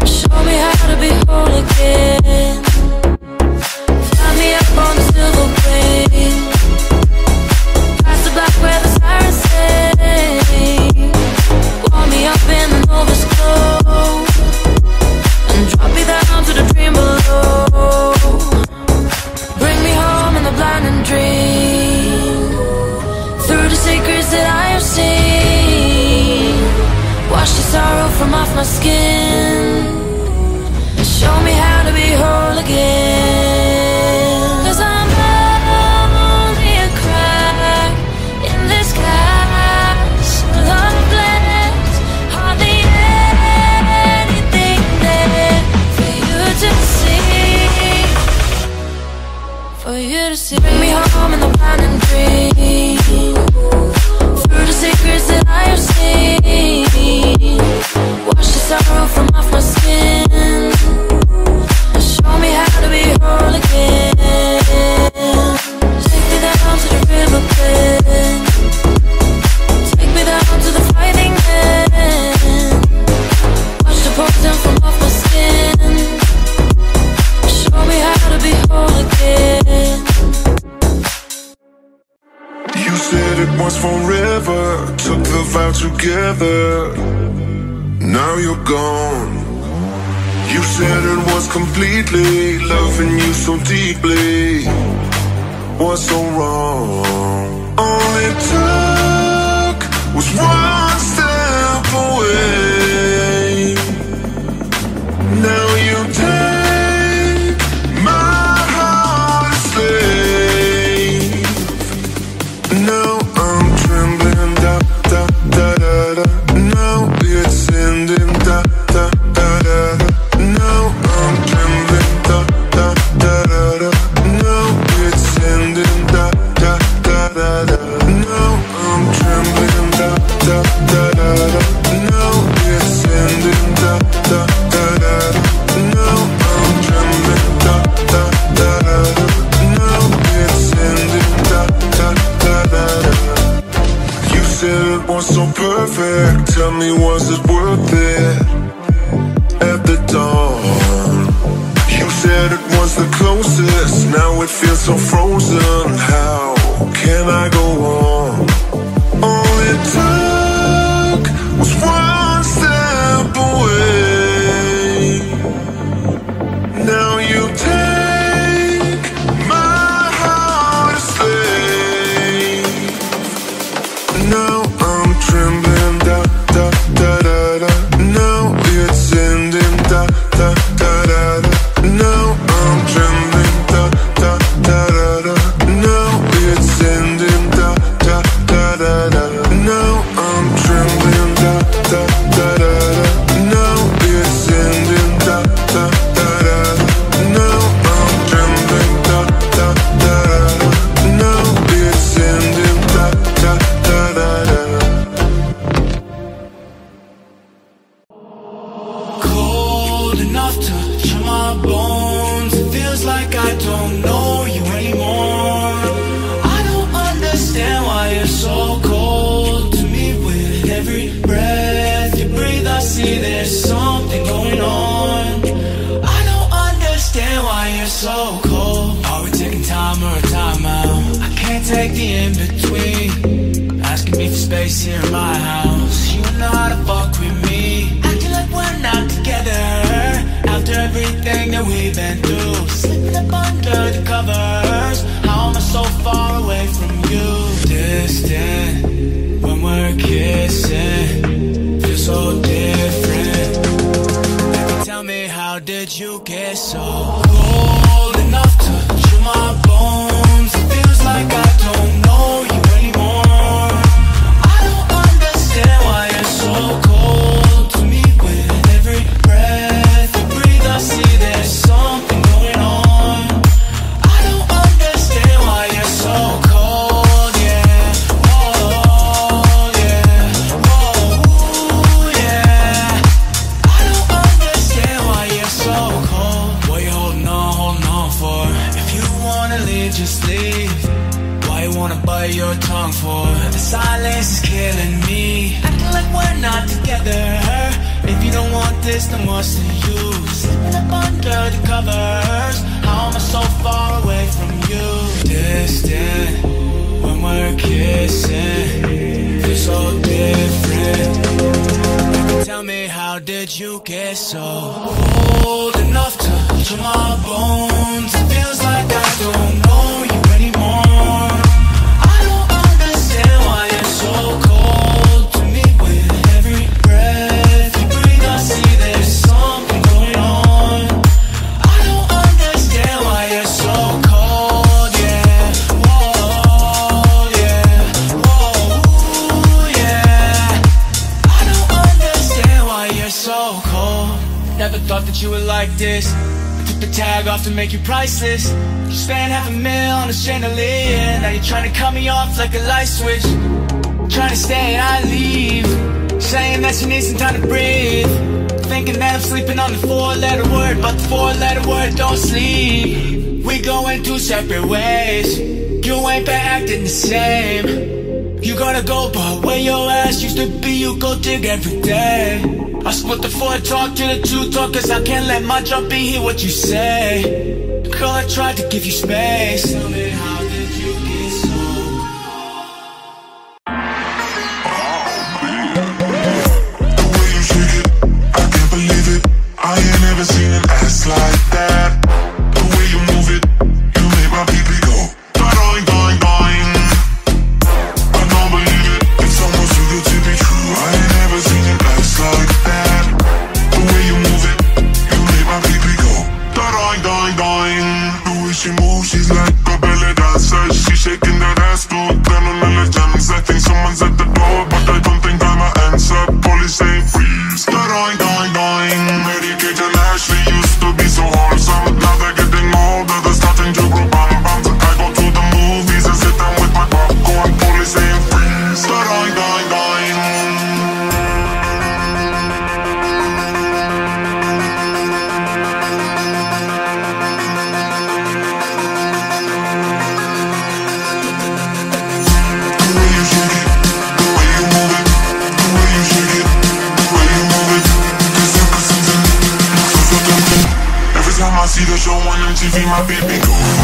Show me how to be whole again. Fly me up on the silver wing, past the black where the sirens sing. Warm me up in the novice glow, and drop me down to the dream below. And dream through the secrets that I have seen. Wash the sorrow from off my skin. Show me how to be whole again. 'Cause I'm only a crack in this glass. A lot of blessed, hardly anything there for you to see. For you to see. Bring me home in the blinding dream, through the secrets that I have seen. Wash the sorrow from off my skin, and show me how to be whole again. Take me down to the riverbed, take me down to the fighting end. Wash the poison from off my skin, show me how to be whole again. You said it was forever, took the vow together, now you're gone. You said it was completely, loving you so deeply, was so wrong. All it took was one step away, now you take. Now I'm trembling, da, da. perfect? Tell me, was it worth it? At the dawn, you said it was the closest. Now it feels so frozen. How can I go on? All it took was one step away. Now you take my heart as slave. Now I'm trembling, da da da da da. Now it's ending, da da da da da. Now I'm trembling, da da da da da. Now it's ending, da da da da da. Now I'm trembling, da da da da da. Now it's ending, da da da da. Now I'm trembling, da da da da. Now it's ending, da da da da da. Cold enough to chill my bones. It feels like I don't know you anymore. I don't understand why you're so cold to me. With every breath you breathe, I see there's something going on. I don't understand why you're so cold. Are we taking time or a time out? I can't take the in-between. Asking me for space here in my house. You know how to fuck with me. Acting like we're not together. After everything that we've been through, slipping up under the covers. How am I so far away from you? Distant when we're kissing, feel so different. Baby, tell me, how did you get so cold enough to chill my bones? It feels like I don't know you anymore. I don't understand why you're so cold to me. With every breath I see there's something going on. I don't understand why you're so cold, yeah. Oh, yeah. Oh, yeah. I don't understand why you're so cold. What you holding on, holding on for? If you wanna leave, just leave. Why you wanna bite your tongue for? The silence is killing me. Acting like we're not together. If you don't want this, then what's the use? Slipping up under the covers. How am I so far away from you? Distant when we're kissing, feel so different. Tell me, how did you get so old enough to chill my bones? It feels like I don't know you anymore. I don't understand why you're so cold. Thought that you were like this. I took the tag off to make you priceless. You spent half a mil on a chandelier. Now you're trying to cut me off like a light switch. Trying to stay and I leave. Saying that you need some time to breathe. Thinking that I'm sleeping on the four-letter word, but the four-letter word don't sleep. We going two separate ways. You ain't been acting the same. You gotta go, but where your ass used to be, you go dig every day. I split the four talk to the two talk, cause I can't let my jump be hear what you say. Girl, I tried to give you space. Tell me, how did you get so cold? The way you shake it, I can't believe it. I ain't never seen an ass like that. The way you move it, you make my pee-pee go ba-doing, doing, doing. I don't believe it, it's almost too good to be true. I ain't never seen an ass like that. She moves, she's like a ballerina. everything my baby goes.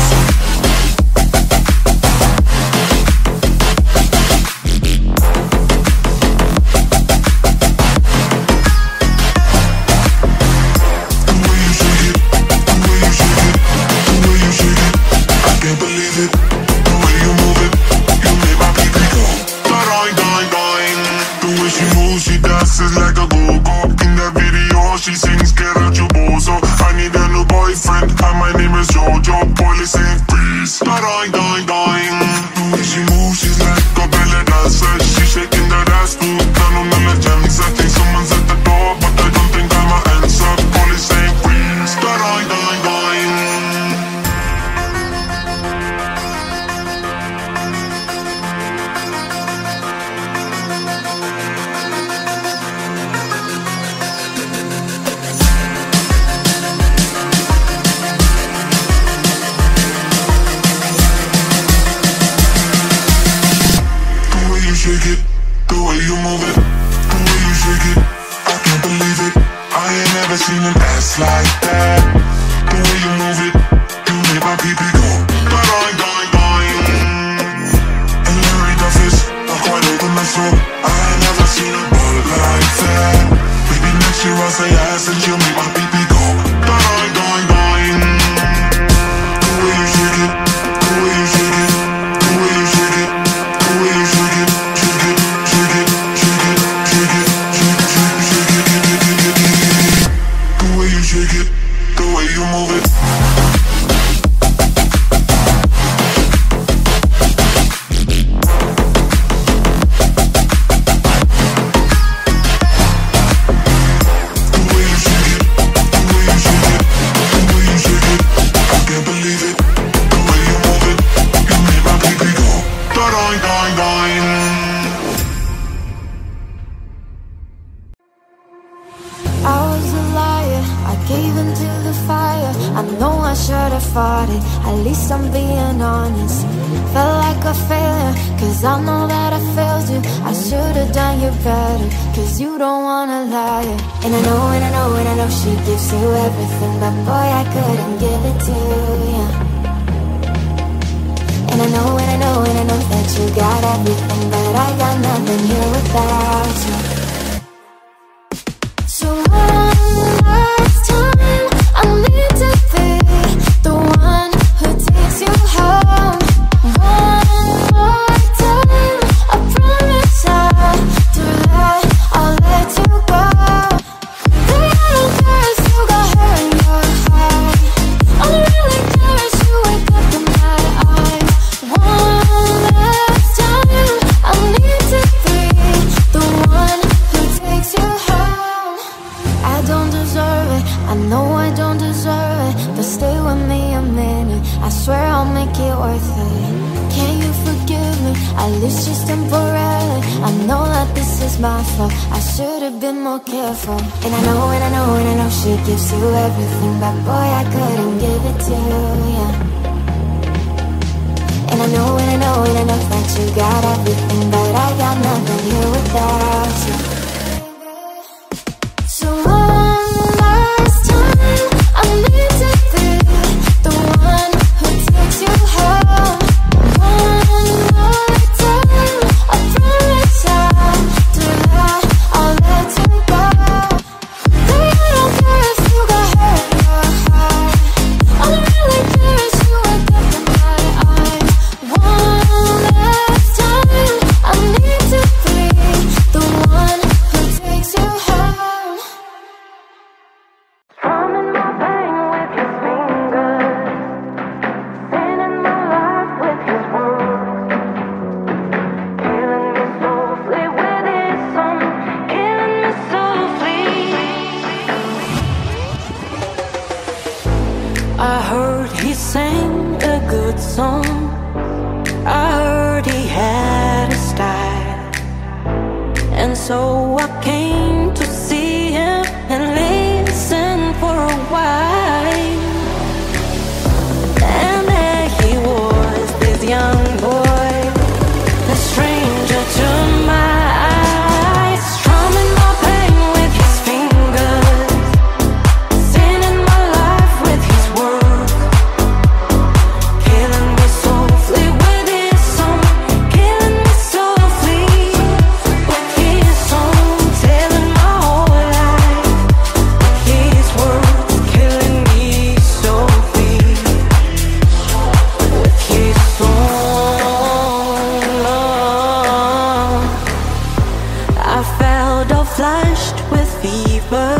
I felt all flushed with fever,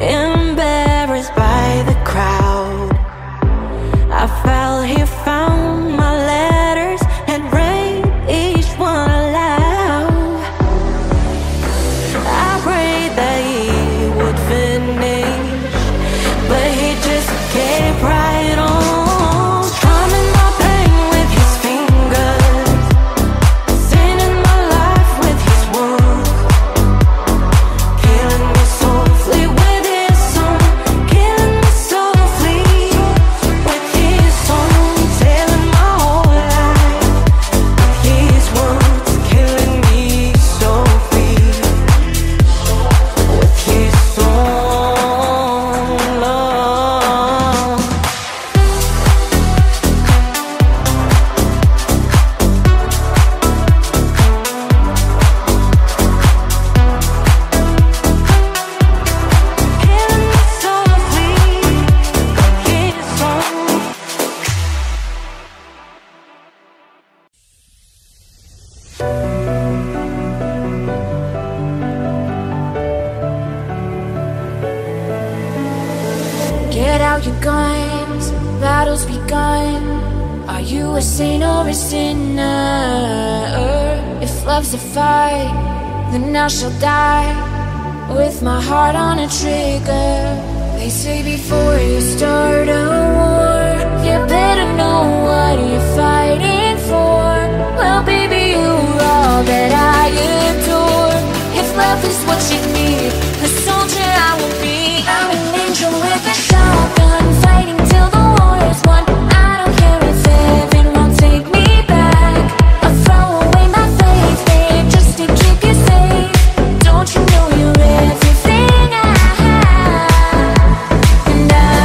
embarrassed by the crowd. I felt he found my letters and read each one aloud. I prayed that he would finish, but he just kept right on. Get out your guns, battle's begun. Are you a saint or a sinner? If love's a fight, then I shall die with my heart on a trigger. They say before you start a war, you better know what you're fighting for. Well, baby, you're all that I adore. If love is what you need, a soldier I will be. I'm an angel with a shotgun, fighting till the war is won. I don't care if heaven won't take me back. I'll throw away my faith, babe, just to keep you safe. Don't you know you're everything I have? And I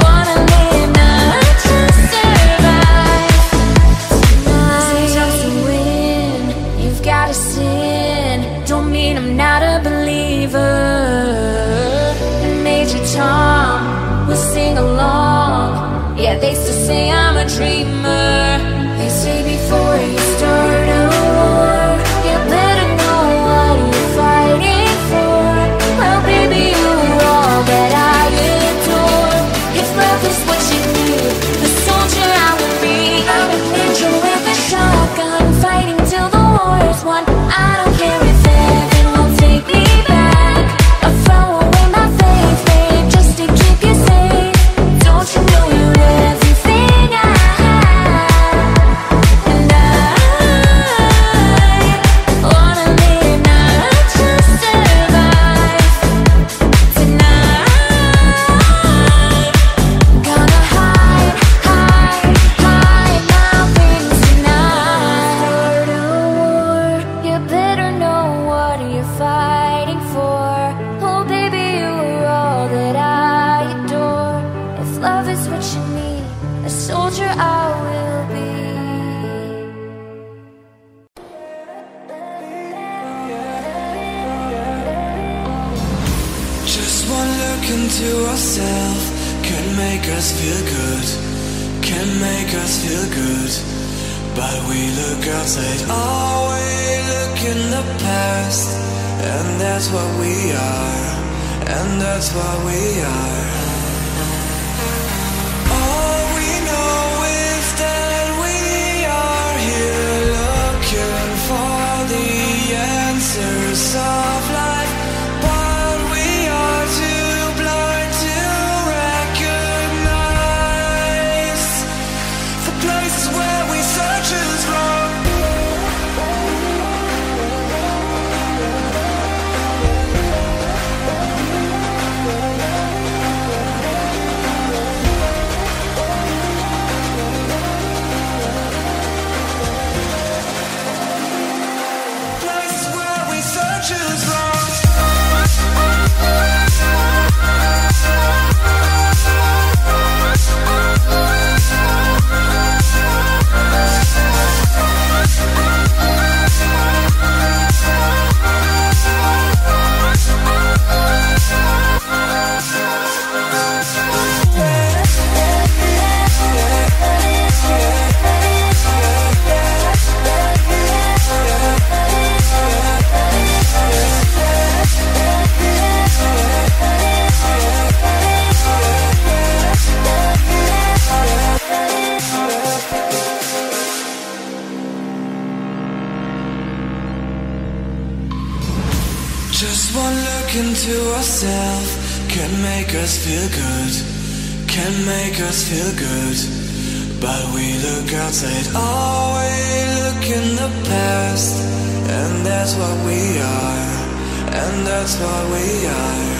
wanna live, not just survive. Tonight, sometimes you win, you've gotta sin. Don't mean I'm not a believer. We'll sing along. Yeah, they still say I'm a dreamer. They say before you start a war, you better know what you're fighting for. Well, baby, you're all that I adore. If love is what you need, the soldier I will be. I'm an angel with a shotgun, fighting till the war is won. I don't care if heaven won't take me back. I'll throw away my faith, babe, just to keep you safe. Into ourselves can make us feel good, can make us feel good. But we look outside, oh, we look in the past, and that's what we are, and that's what we are. All we know is that we are here looking for the answers of life. Just one look into ourselves can make us feel good, can make us feel good. But we look outside, oh, we look in the past, and that's what we are, and that's what we are.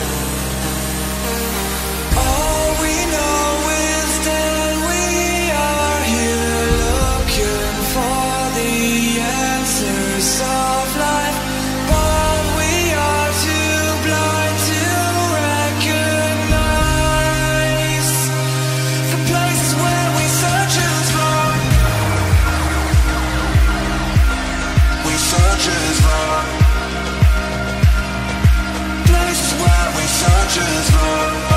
All we know is that we are here looking for the answers of life. Just love.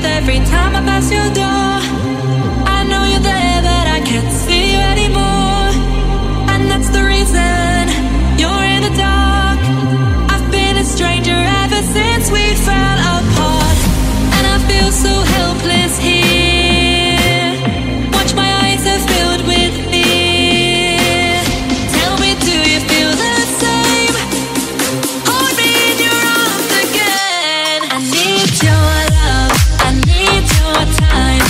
Every time I pass your door, I know you're there, but I can't see you anymore. And that's the reason you're in the dark. I've been a stranger ever since we fell apart, and I feel so helpless here. Watch, my eyes are filled with fear. Tell me, do you feel the same? Hold me in your arms again. I need your love, I need your time.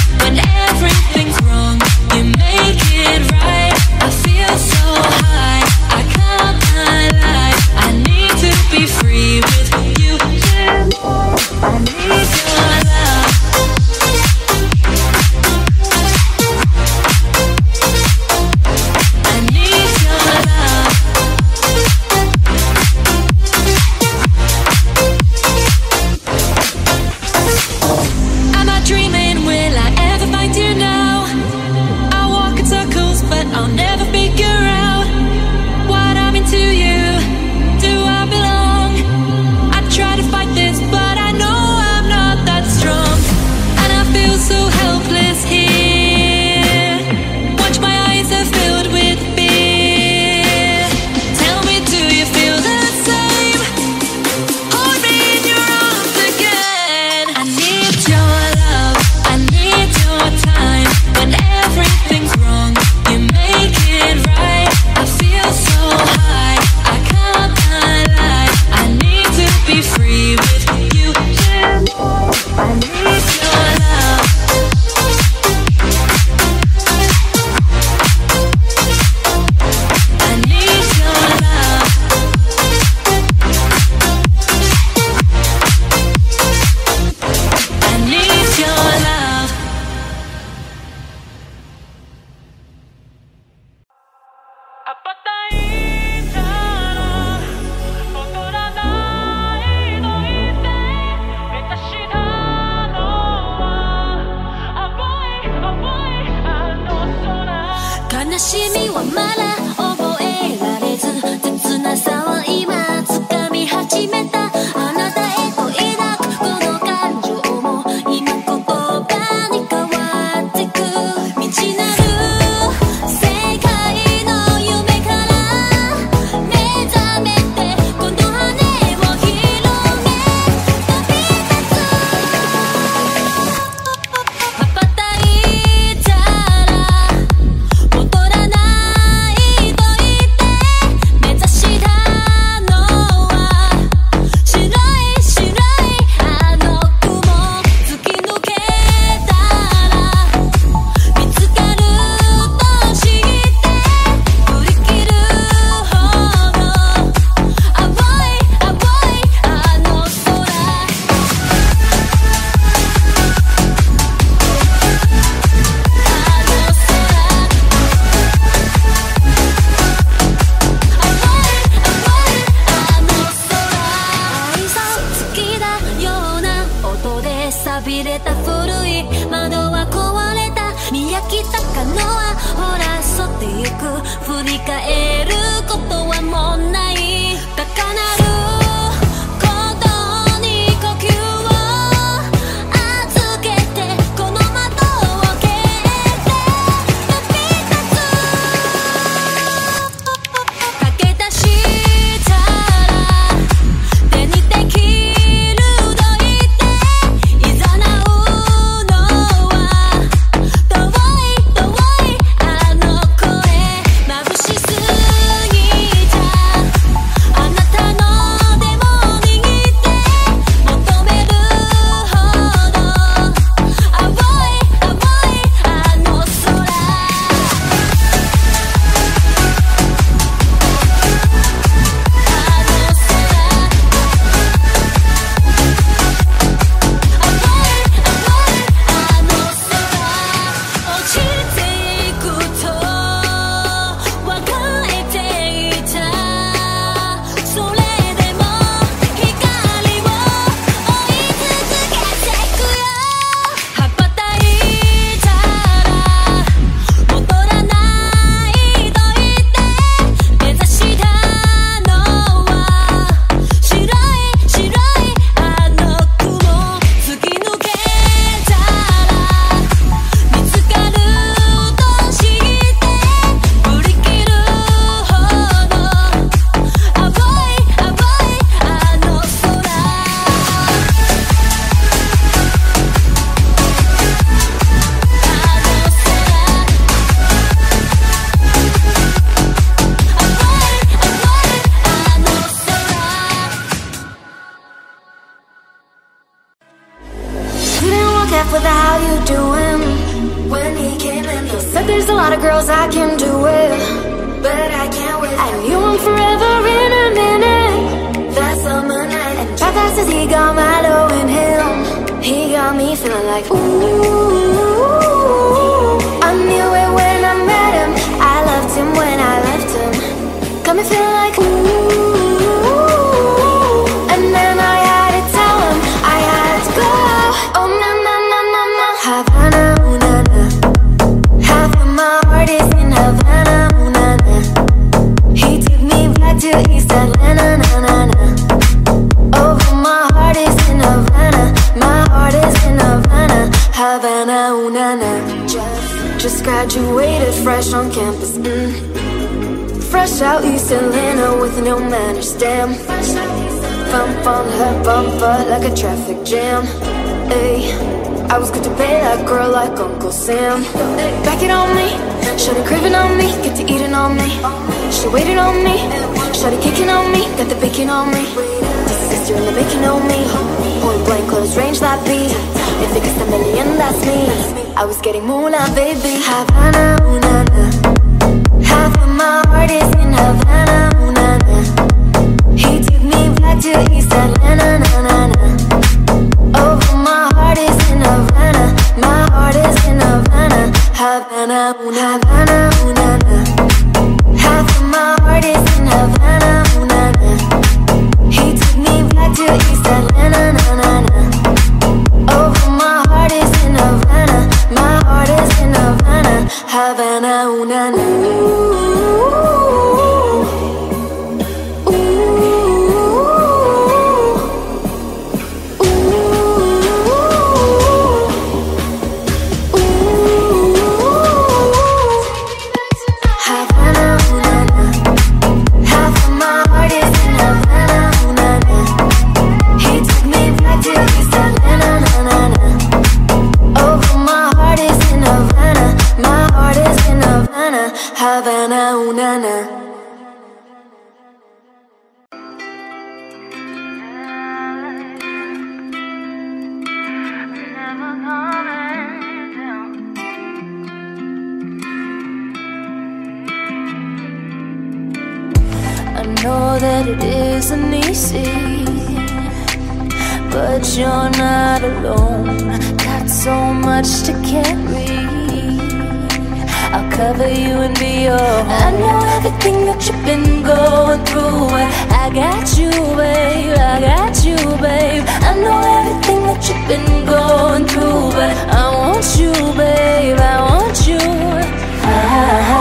I want you, babe, I want you. I, I,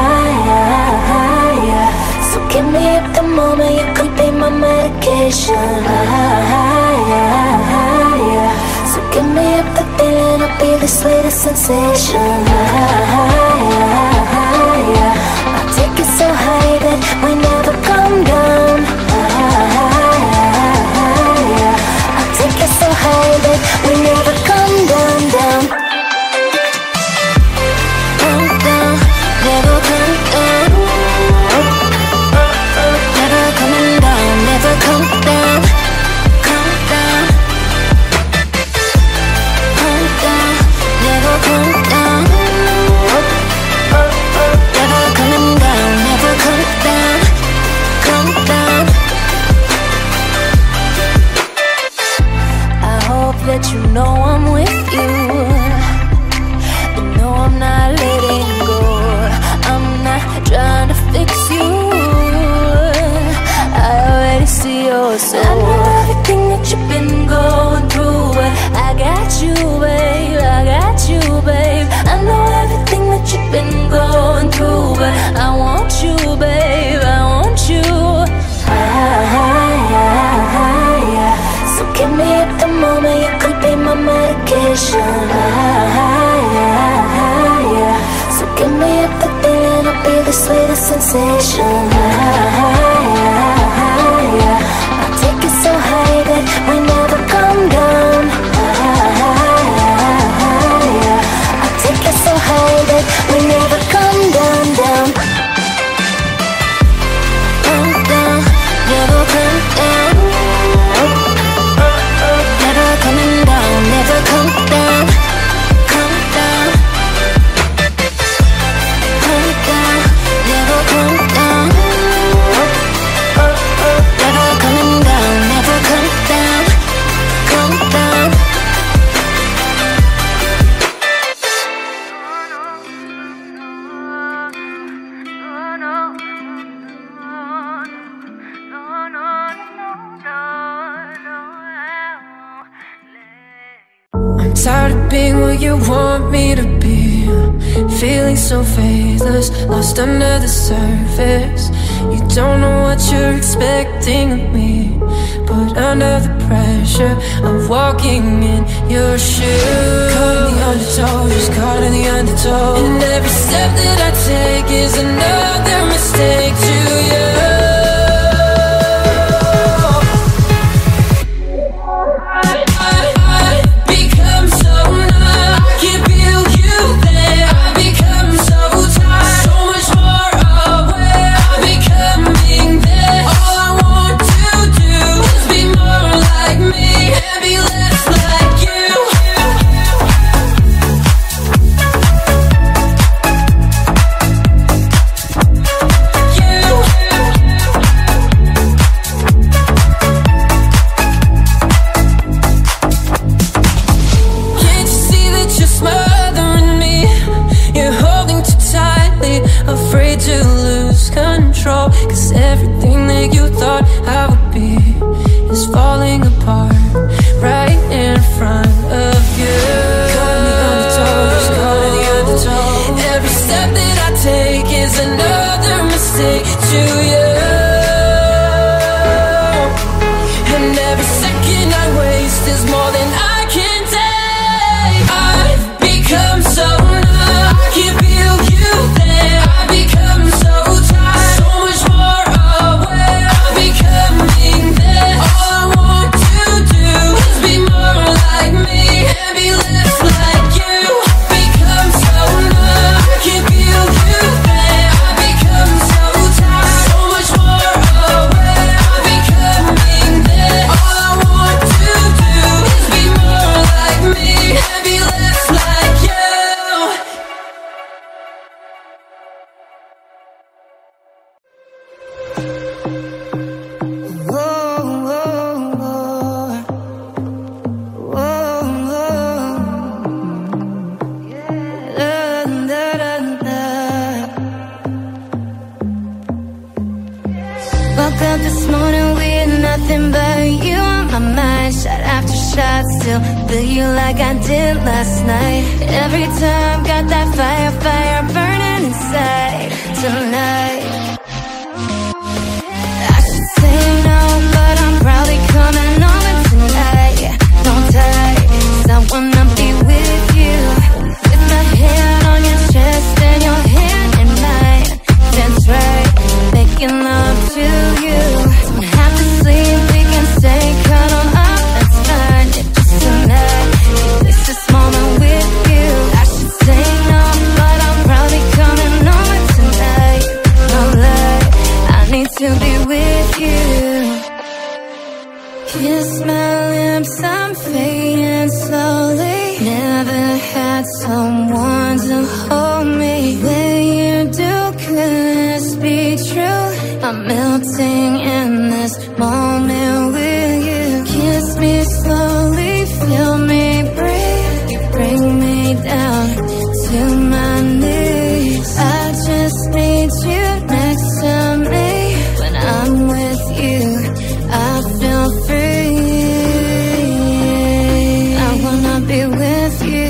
I, I, Give me up the moment, you could be my medication. So give me up the feeling, I'll be the sweetest sensation. I'll take it so high that we never come down. I'll take it so high that we never come down, down. Come down, never come down. Never coming down, never come down. Come down. Come down, never come down. Never coming down, never come down. Come down. I hope that you know I'm with you. You know I'm not letting go. I'm not trying to fix you. So I know everything that you've been going through. I got you, babe, I got you, babe. I know everything that you've been going through. I want you, babe, I want you. So give me up the moment, you could be my medication. So give me up the feeling, I'll be the sweetest sensation. Take it so high that we never come down. I take it so high that we never come down, down. Come down, never come down. Never coming down, never come down. Come down. Come down, never come down. Tired of being what you want me to be. Feeling so faithless, lost under the surface. You don't know what you're expecting of me. But under the pressure of walking in your shoes, caught in the undertow, just caught in the undertow. And every step that I take is another mistake to you. Fire, fire burning inside tonight. I'm melting in this moment with you. Kiss me slowly, feel me breathe. You bring me down to my knees. I just need you next to me. When I'm with you, I feel free. I wanna be with you.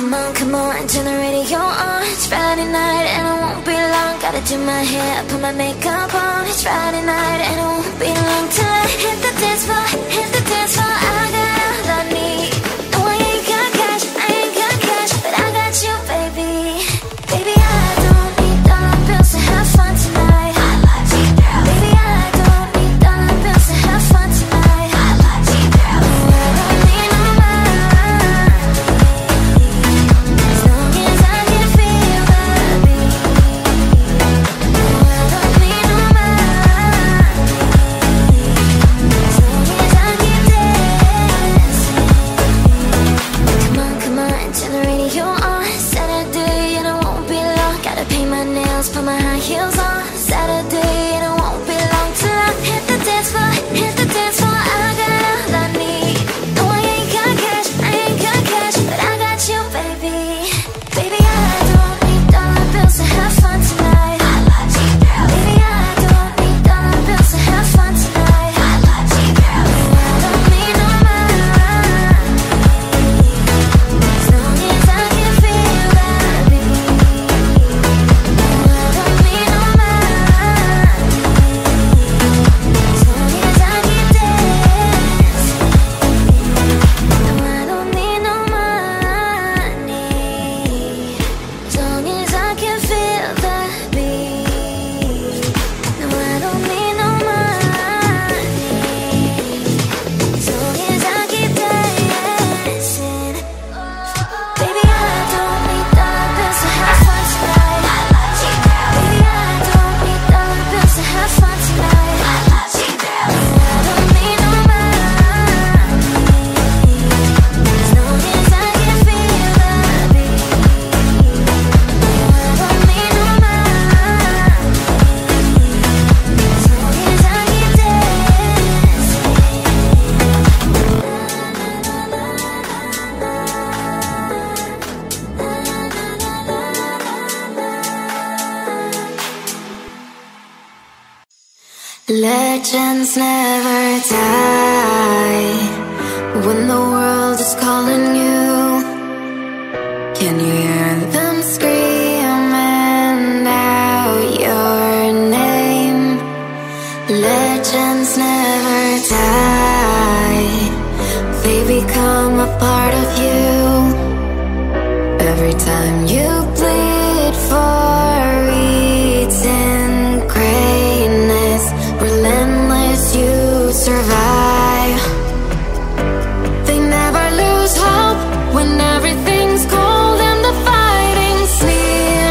Come on, come on, turn the radio on. It's Friday night and I won't be long. Gotta do my hair, put my makeup on. It's Friday night and I won't be long till I hit the dance floor, hit the dance floor. I got all I need. No, I ain't got cash, I ain't got cash, but I got you, baby. Baby, I don't need dollar bills to have fun tonight. I love you, girl. Baby, I don't need dollar bills to have fun tonight. I love you, girl. Ooh, legends never die. When the world is calling you, can you hear them screaming out your name? Legends never die. They become a part of you. Every time you plead for eating grace, relentless, you survive. They never lose hope when everything's cold and the fighting's near.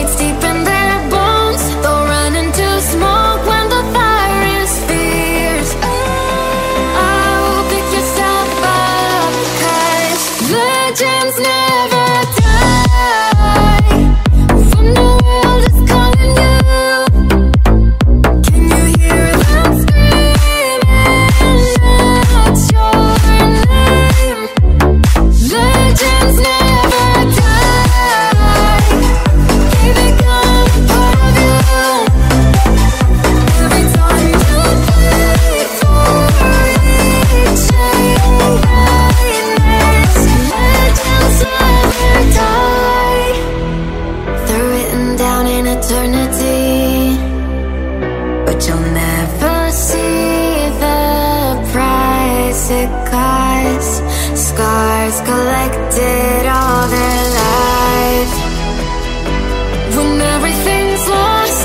It's deep in their bones. They'll run into smoke when the fire is fierce. Oh, pick yourself up, 'cause legends never die. When the world is calling you, scars collected all their life. When everything's lost,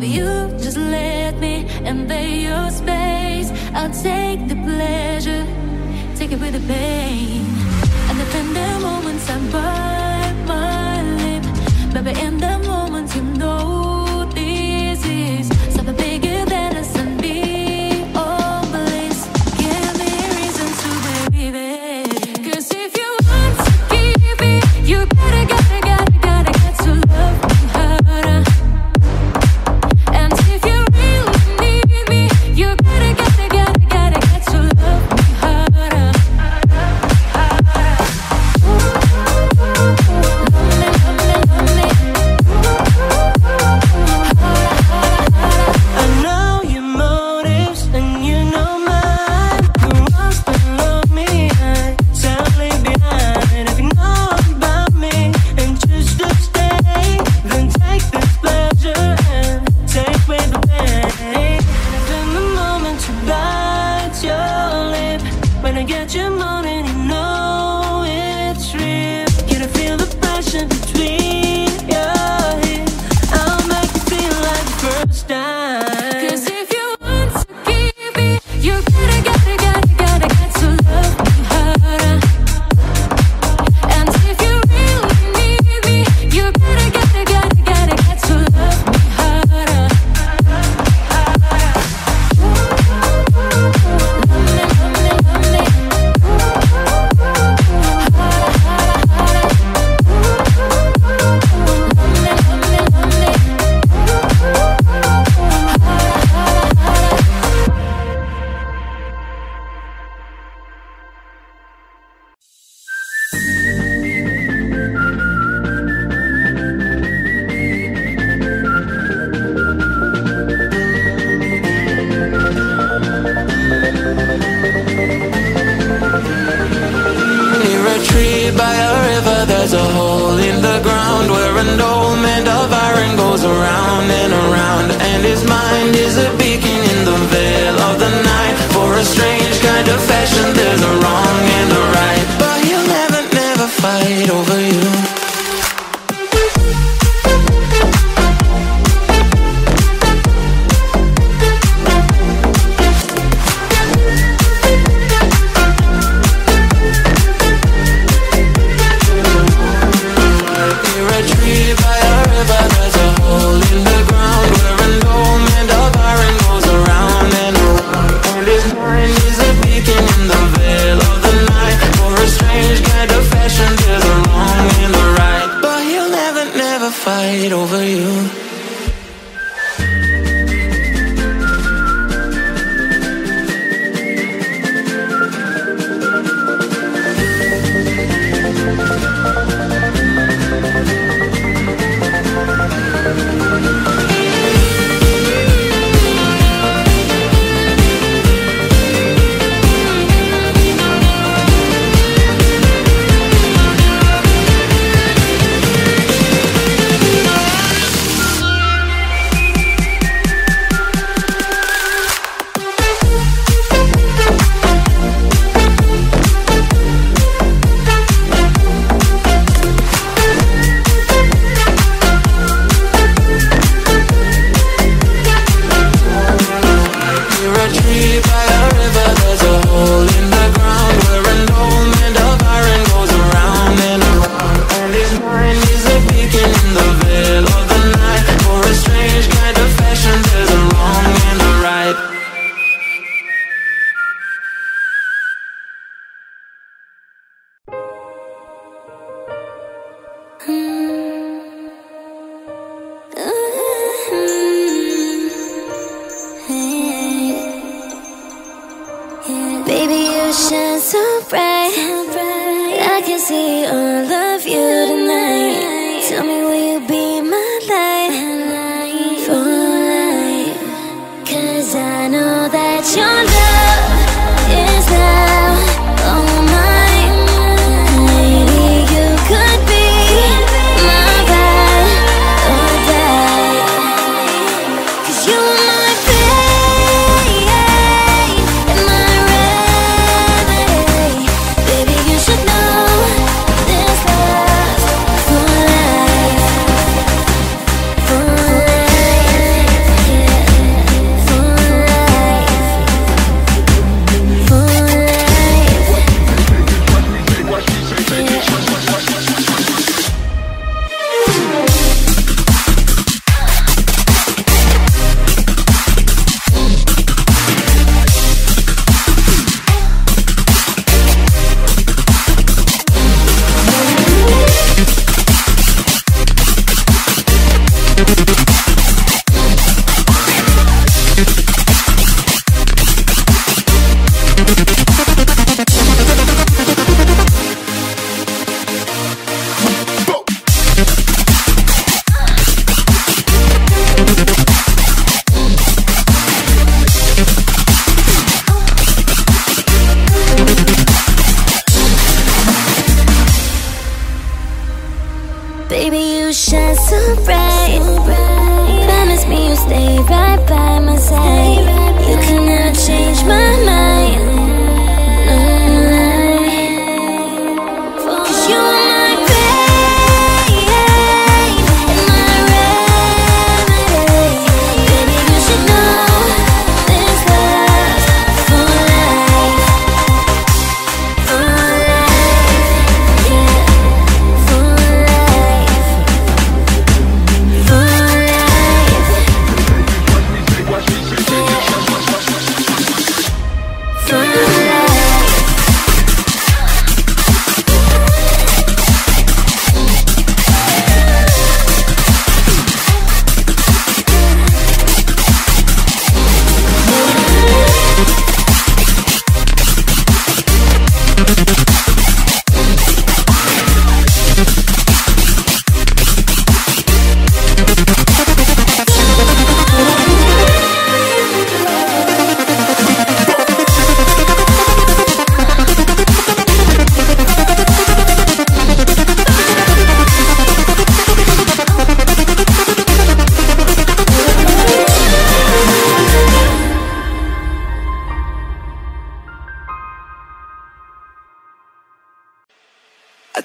Baby, you just let me invade your space. I'll take the pleasure, take it with the pain. And in the moments I bite my lip, baby, in the moments you know this is something bigger than us and be all bliss. Give me reason to believe it, 'cause if you want to keep it, you gotta, gotta, gotta, gotta get to love me harder. And if you really need me, you gotta, gotta, gotta, gotta get to love me harder. I know your motives and you know mine. The ones that love me I sadly behind. If you know all about me and choose to stay, then take this pleasure and take away the pain. And in the moment you bite your lip, when I get your moaning, you know it's real. Can I feel the passion between your hips? I'll make you feel like the first time. 'Cause if you want to keep it, you gotta, gotta, gotta, gotta get to love me harder. And if you really need me, you gotta, gotta, gotta, gotta get to love me harder.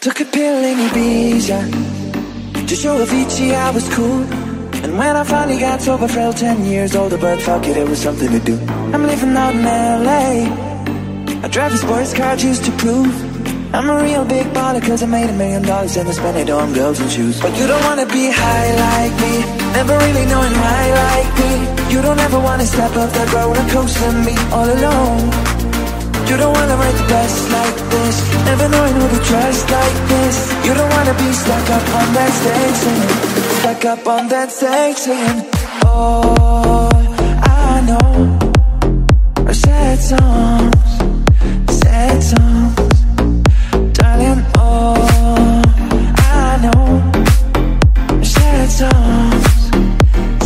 Took a pill in Ibiza to show Avicii I was cool. And when I finally got sober, felt ten years older. But fuck it, it was something to do. I'm living out in L A. I drive a sports car just to prove I'm a real big baller, cause I made a million dollars and I spent it on girls and shoes. But you don't wanna be high like me, never really knowing why like me. You don't ever wanna step off that roller coaster and be all alone. You don't wanna ride the bus like this, never knowing who to trust like this. You don't wanna be stuck up on that stage singing, stuck up on that stage singing. Oh, I know, sad songs, sad songs, darling. Oh, I know, sad songs,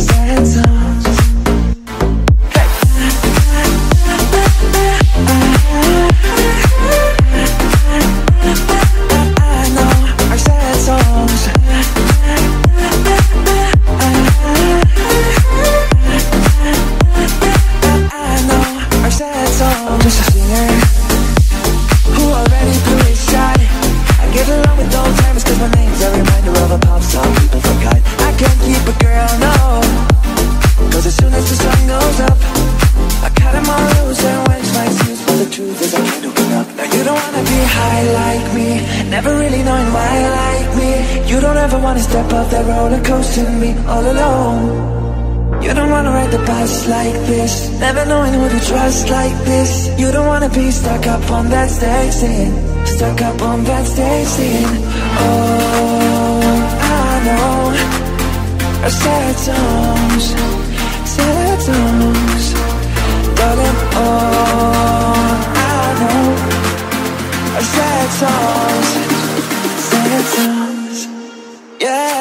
sad songs. Like this, never knowing who to trust like this. You don't wanna be stuck up on that stage singing, stuck up on that stage singing. Oh, I know our sad songs, sad songs, darling. Oh, I know our sad songs, sad songs, yeah.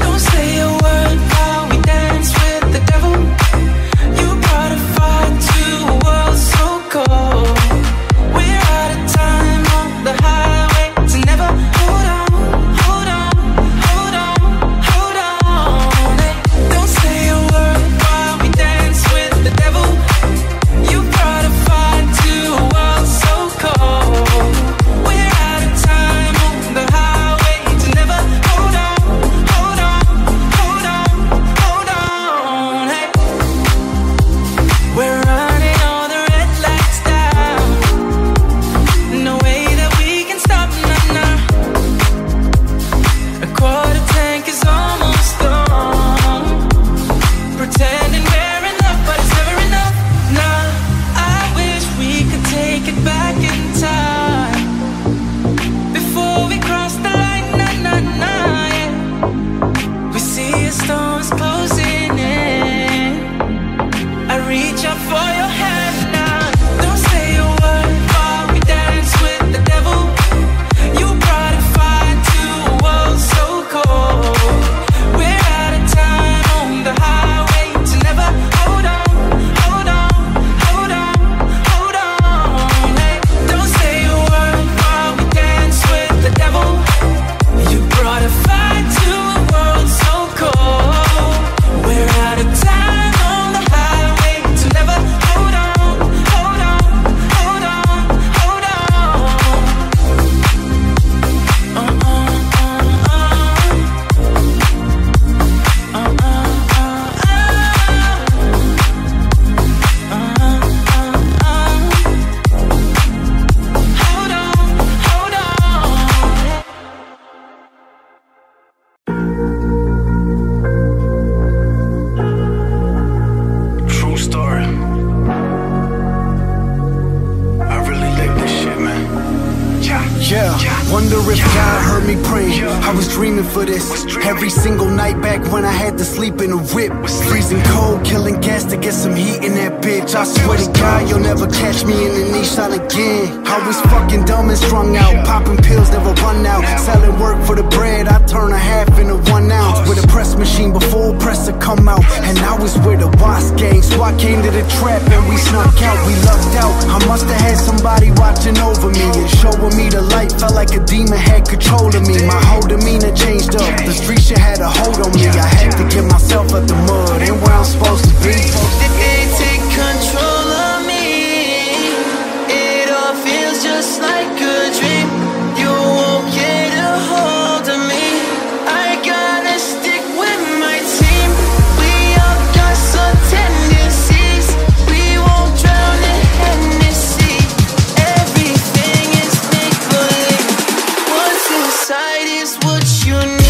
Don't say me praying. I was dreaming for this every single night back when I had to sleep in a whip. Freezing cold, killing gas to get some heat in that bitch. I swear to God, you'll never catch me in the niche shot again. I was fucking dumb and strung out, popping pills, never run out. Selling work for the bread, I turn a half into one ounce. With a press machine before presser come out, and I was with a wasp gang, so I came to the trap and we snuck out. We lucked out, I must have had somebody watching over me and showing me the light. Felt like a demon had control of me. My whole demeanor changed up, the street shit had a hold on me. I had to get myself out the mud and where I'm supposed to be. They take control of me, it all feels just like a dream. You won't get a hold of me, I gotta stick with my team. We all got some tendencies, we won't drown in Hennessy. Everything is make-believe, what's inside is what you need.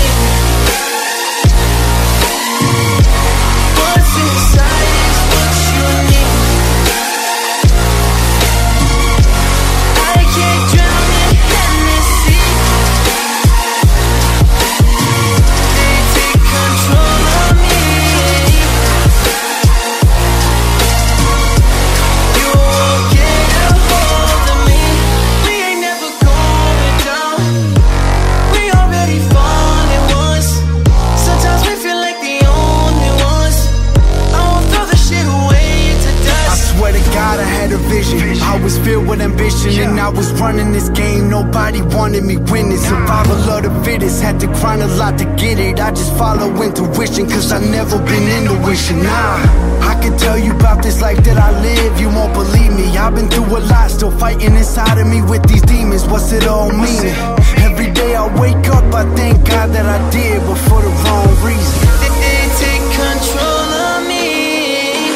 I was filled with ambition, yeah. And I was running this game. Nobody wanted me winning. Survival of the fittest, had to grind a lot to get it. I just follow intuition, cause I've never been into wishing. Nah, I could tell you about this life that I live, you won't believe me. I've been through a lot, still fighting inside of me with these demons. What's it all meaning? Every day I wake up, I thank God that I did, but for the wrong reason. They take control of me,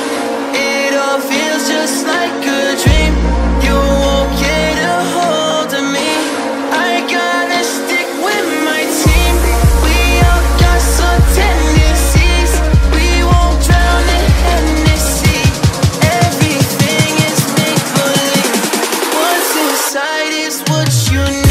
it all feels just like a dream. You won't get a hold of me, I gotta stick with my team. We all got some tendencies, we won't drown in Hennessy. Everything is make-believe, what's inside is what you need.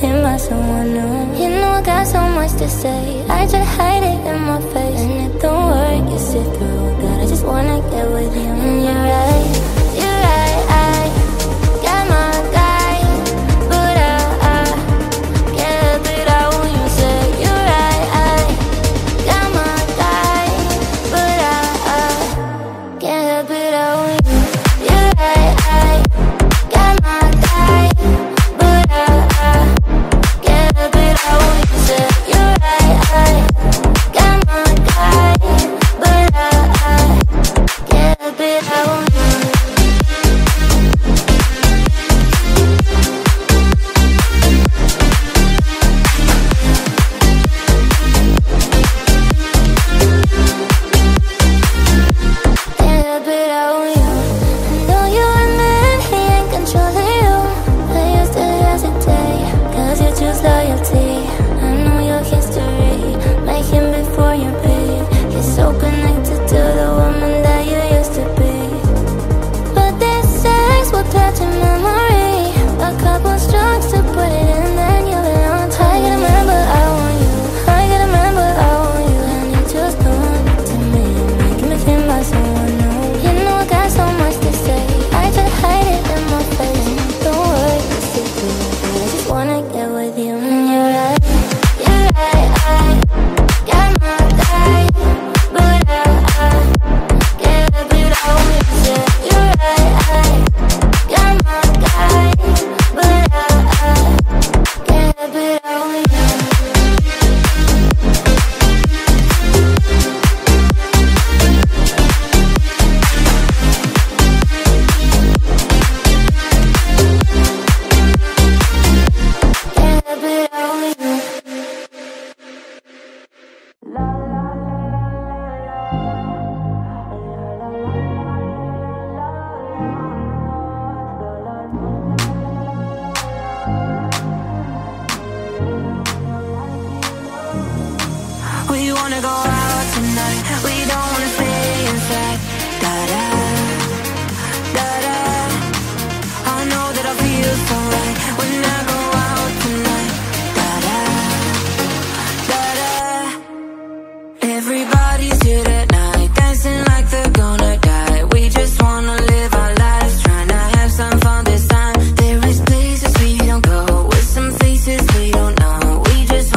with him or someone new. You know I got so much to say, I try to hide it in my face, and it don't work, you sit through that. I just wanna get with him. And you're right, you're right, I got my guy, but I, I can't believe that when you say. You're right, I got my guy, but I, I can't believe that when you. You're right, I got my guy, but I, I can't believe that when you say. You're right, I got my guy, but I, I can't believe that when you. Can't believe I own you. I know you and then he ain't controlling you, but you still hesitate, cause you choose loyalty. I know your history, make him before you breathe. You're so connected to the woman that you used to be, but this sex will touch your memory. A couple strokes to put it in, then you belong. I gotta remember I own you, I gotta remember I own you, and you just don't to me, making me feel like someone new. You know I got so much to say, I try to hide it in my face, and it don't work, you sit through that. I just wanna get with you. And you're right, you're right, I got my guy, but I, I can't believe that when you say. You're right, I got my guy, but I, I can't believe that when you. Can't believe I own you. We wanna go out tonight. We don't wanna stay inside. Da da da da. I know that I feel so right when I go out tonight. Da da da da. Everybody's here tonight, dancing like they're gonna die. We just wanna live our lives, trying to have some fun this time. There is places we don't go, with some faces we don't know. We just wanna feel the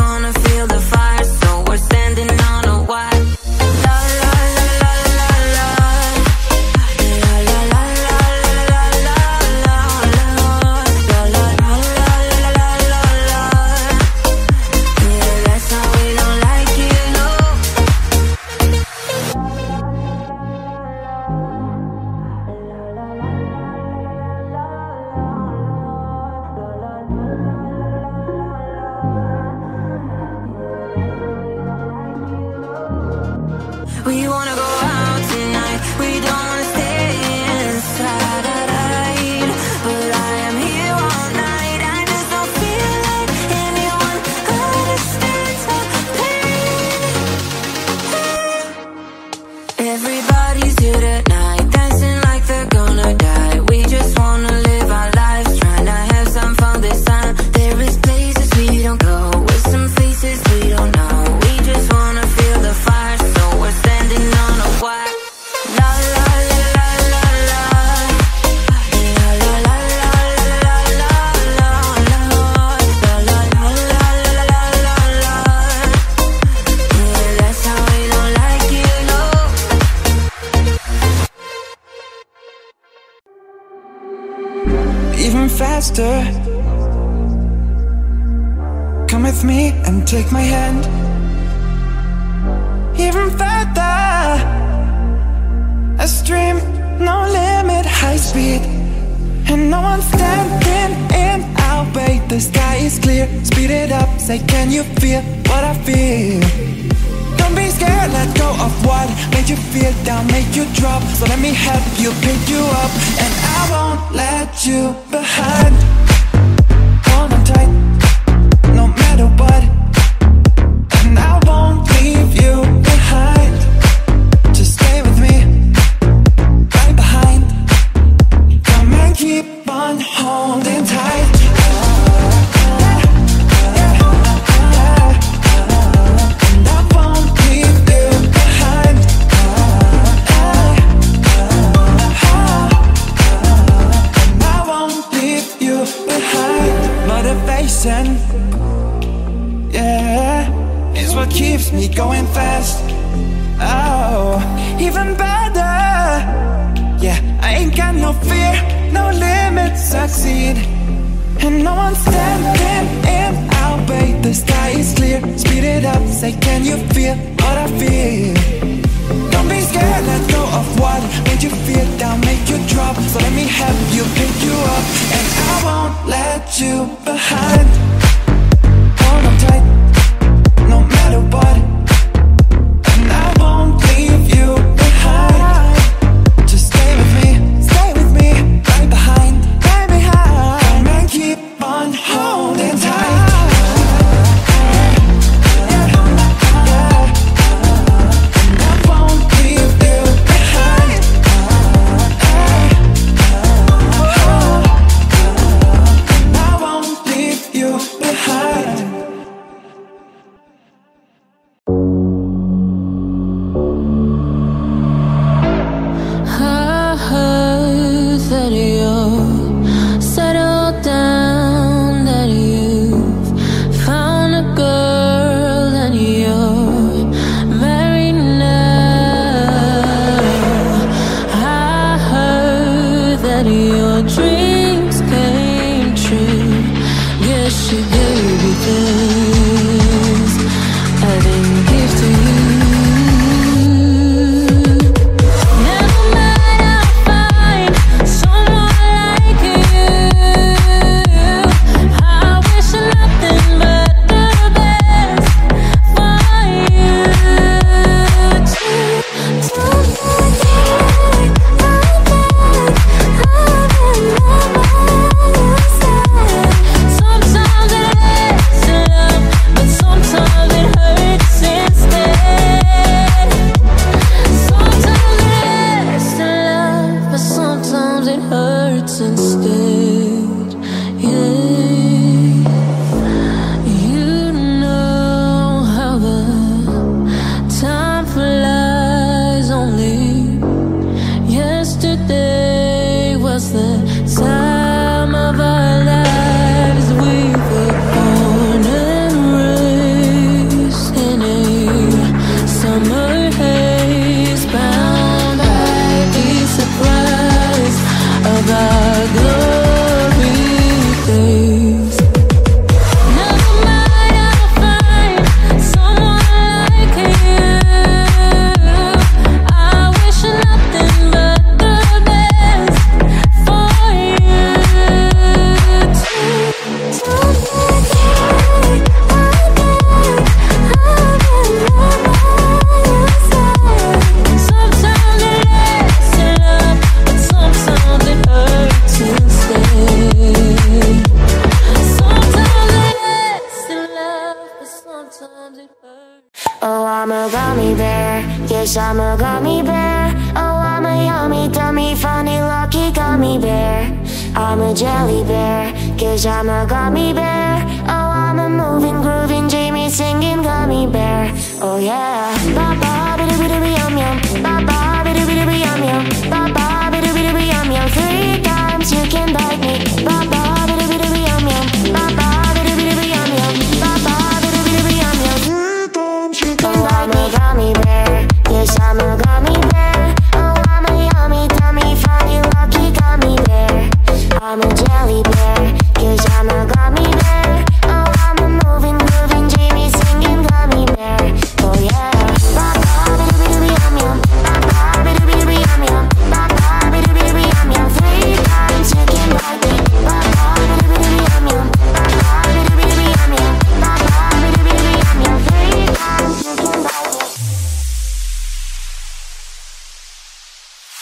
fire, so we're standing on a wire. La la la la la la. La la la la la la la la la. La la la la la la la la. Yeah, that's how we don't like it, no. We wanna go out tonight. We don't wanna stay inside. But I am here all night. I just don't feel like anyone understands my pain. Everybody's here tonight, dancing like they're gonna die. We just wanna live our lives, trying to have some fun this time. There is places we don't go, with some faces we don't know. We just wanna feel the fire, so we're standing on a wire. La la la la la la. La la la la la la la la. La la la la la la la la. Yeah, that's how we don't like it, no. Even faster. Come with me and take my hand. Even further. A stream, no limit, high speed. And no one's standing in our way. The sky is clear. Speed it up. Say, can you feel what I feel? Don't be scared, let go of what made you feel down, make you drop. So let me help you pick you up. And I won't let you behind. Hold on tight, no matter what. And I won't leave you behind. Just stay with me, right behind. Come and keep on holding tight. succeed. And no one's standing in our way. The sky is clear. Speed it up, say can you feel what I feel? Don't be scared, let go of what made you feel down, make you drop. So let me help you pick you up, and I won't let you behind. Hold on tight, no matter what, and I won't leave you behind.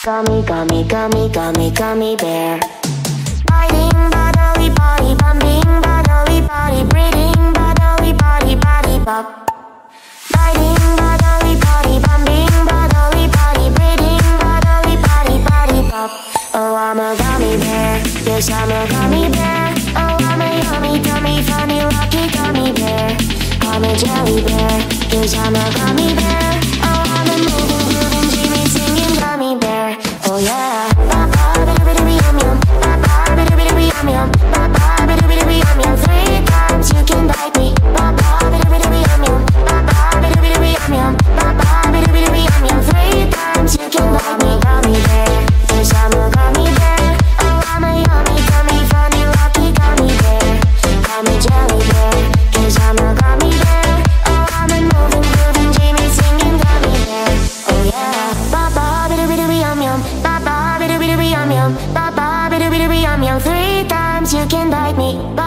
Gummy, gummy, gummy, gummy, gummy bear. Biting, bodily, body, bumping, bodily, body, breathing, bodily, body, body, pop. Biting, bodily, body, bumping, bodily, body, breathing, bodily, body, body, pop. Oh, I'm a gummy bear. Yes, I'm a gummy bear. Oh, I'm a yummy, gummy, funny, lucky gummy bear. I'm a jelly bear. Yes, I'm a gummy bear. Oh, I'm a moving, grooving, Jimmy singing gummy bear. Oh yeah, papa, baby, baby, yum yum. Papa, baby, baby, yum yum. Papa, baby, baby, yum yum. Three times you can bite me. Papa, baby, baby, yum yum. Papa, baby, baby, yum yum. Papa, baby, baby, yum yum. Three times you can bite me. Gummy bear, yes I'm a gummy bear. Oh, I'm a yummy gummy bear. you can bite me.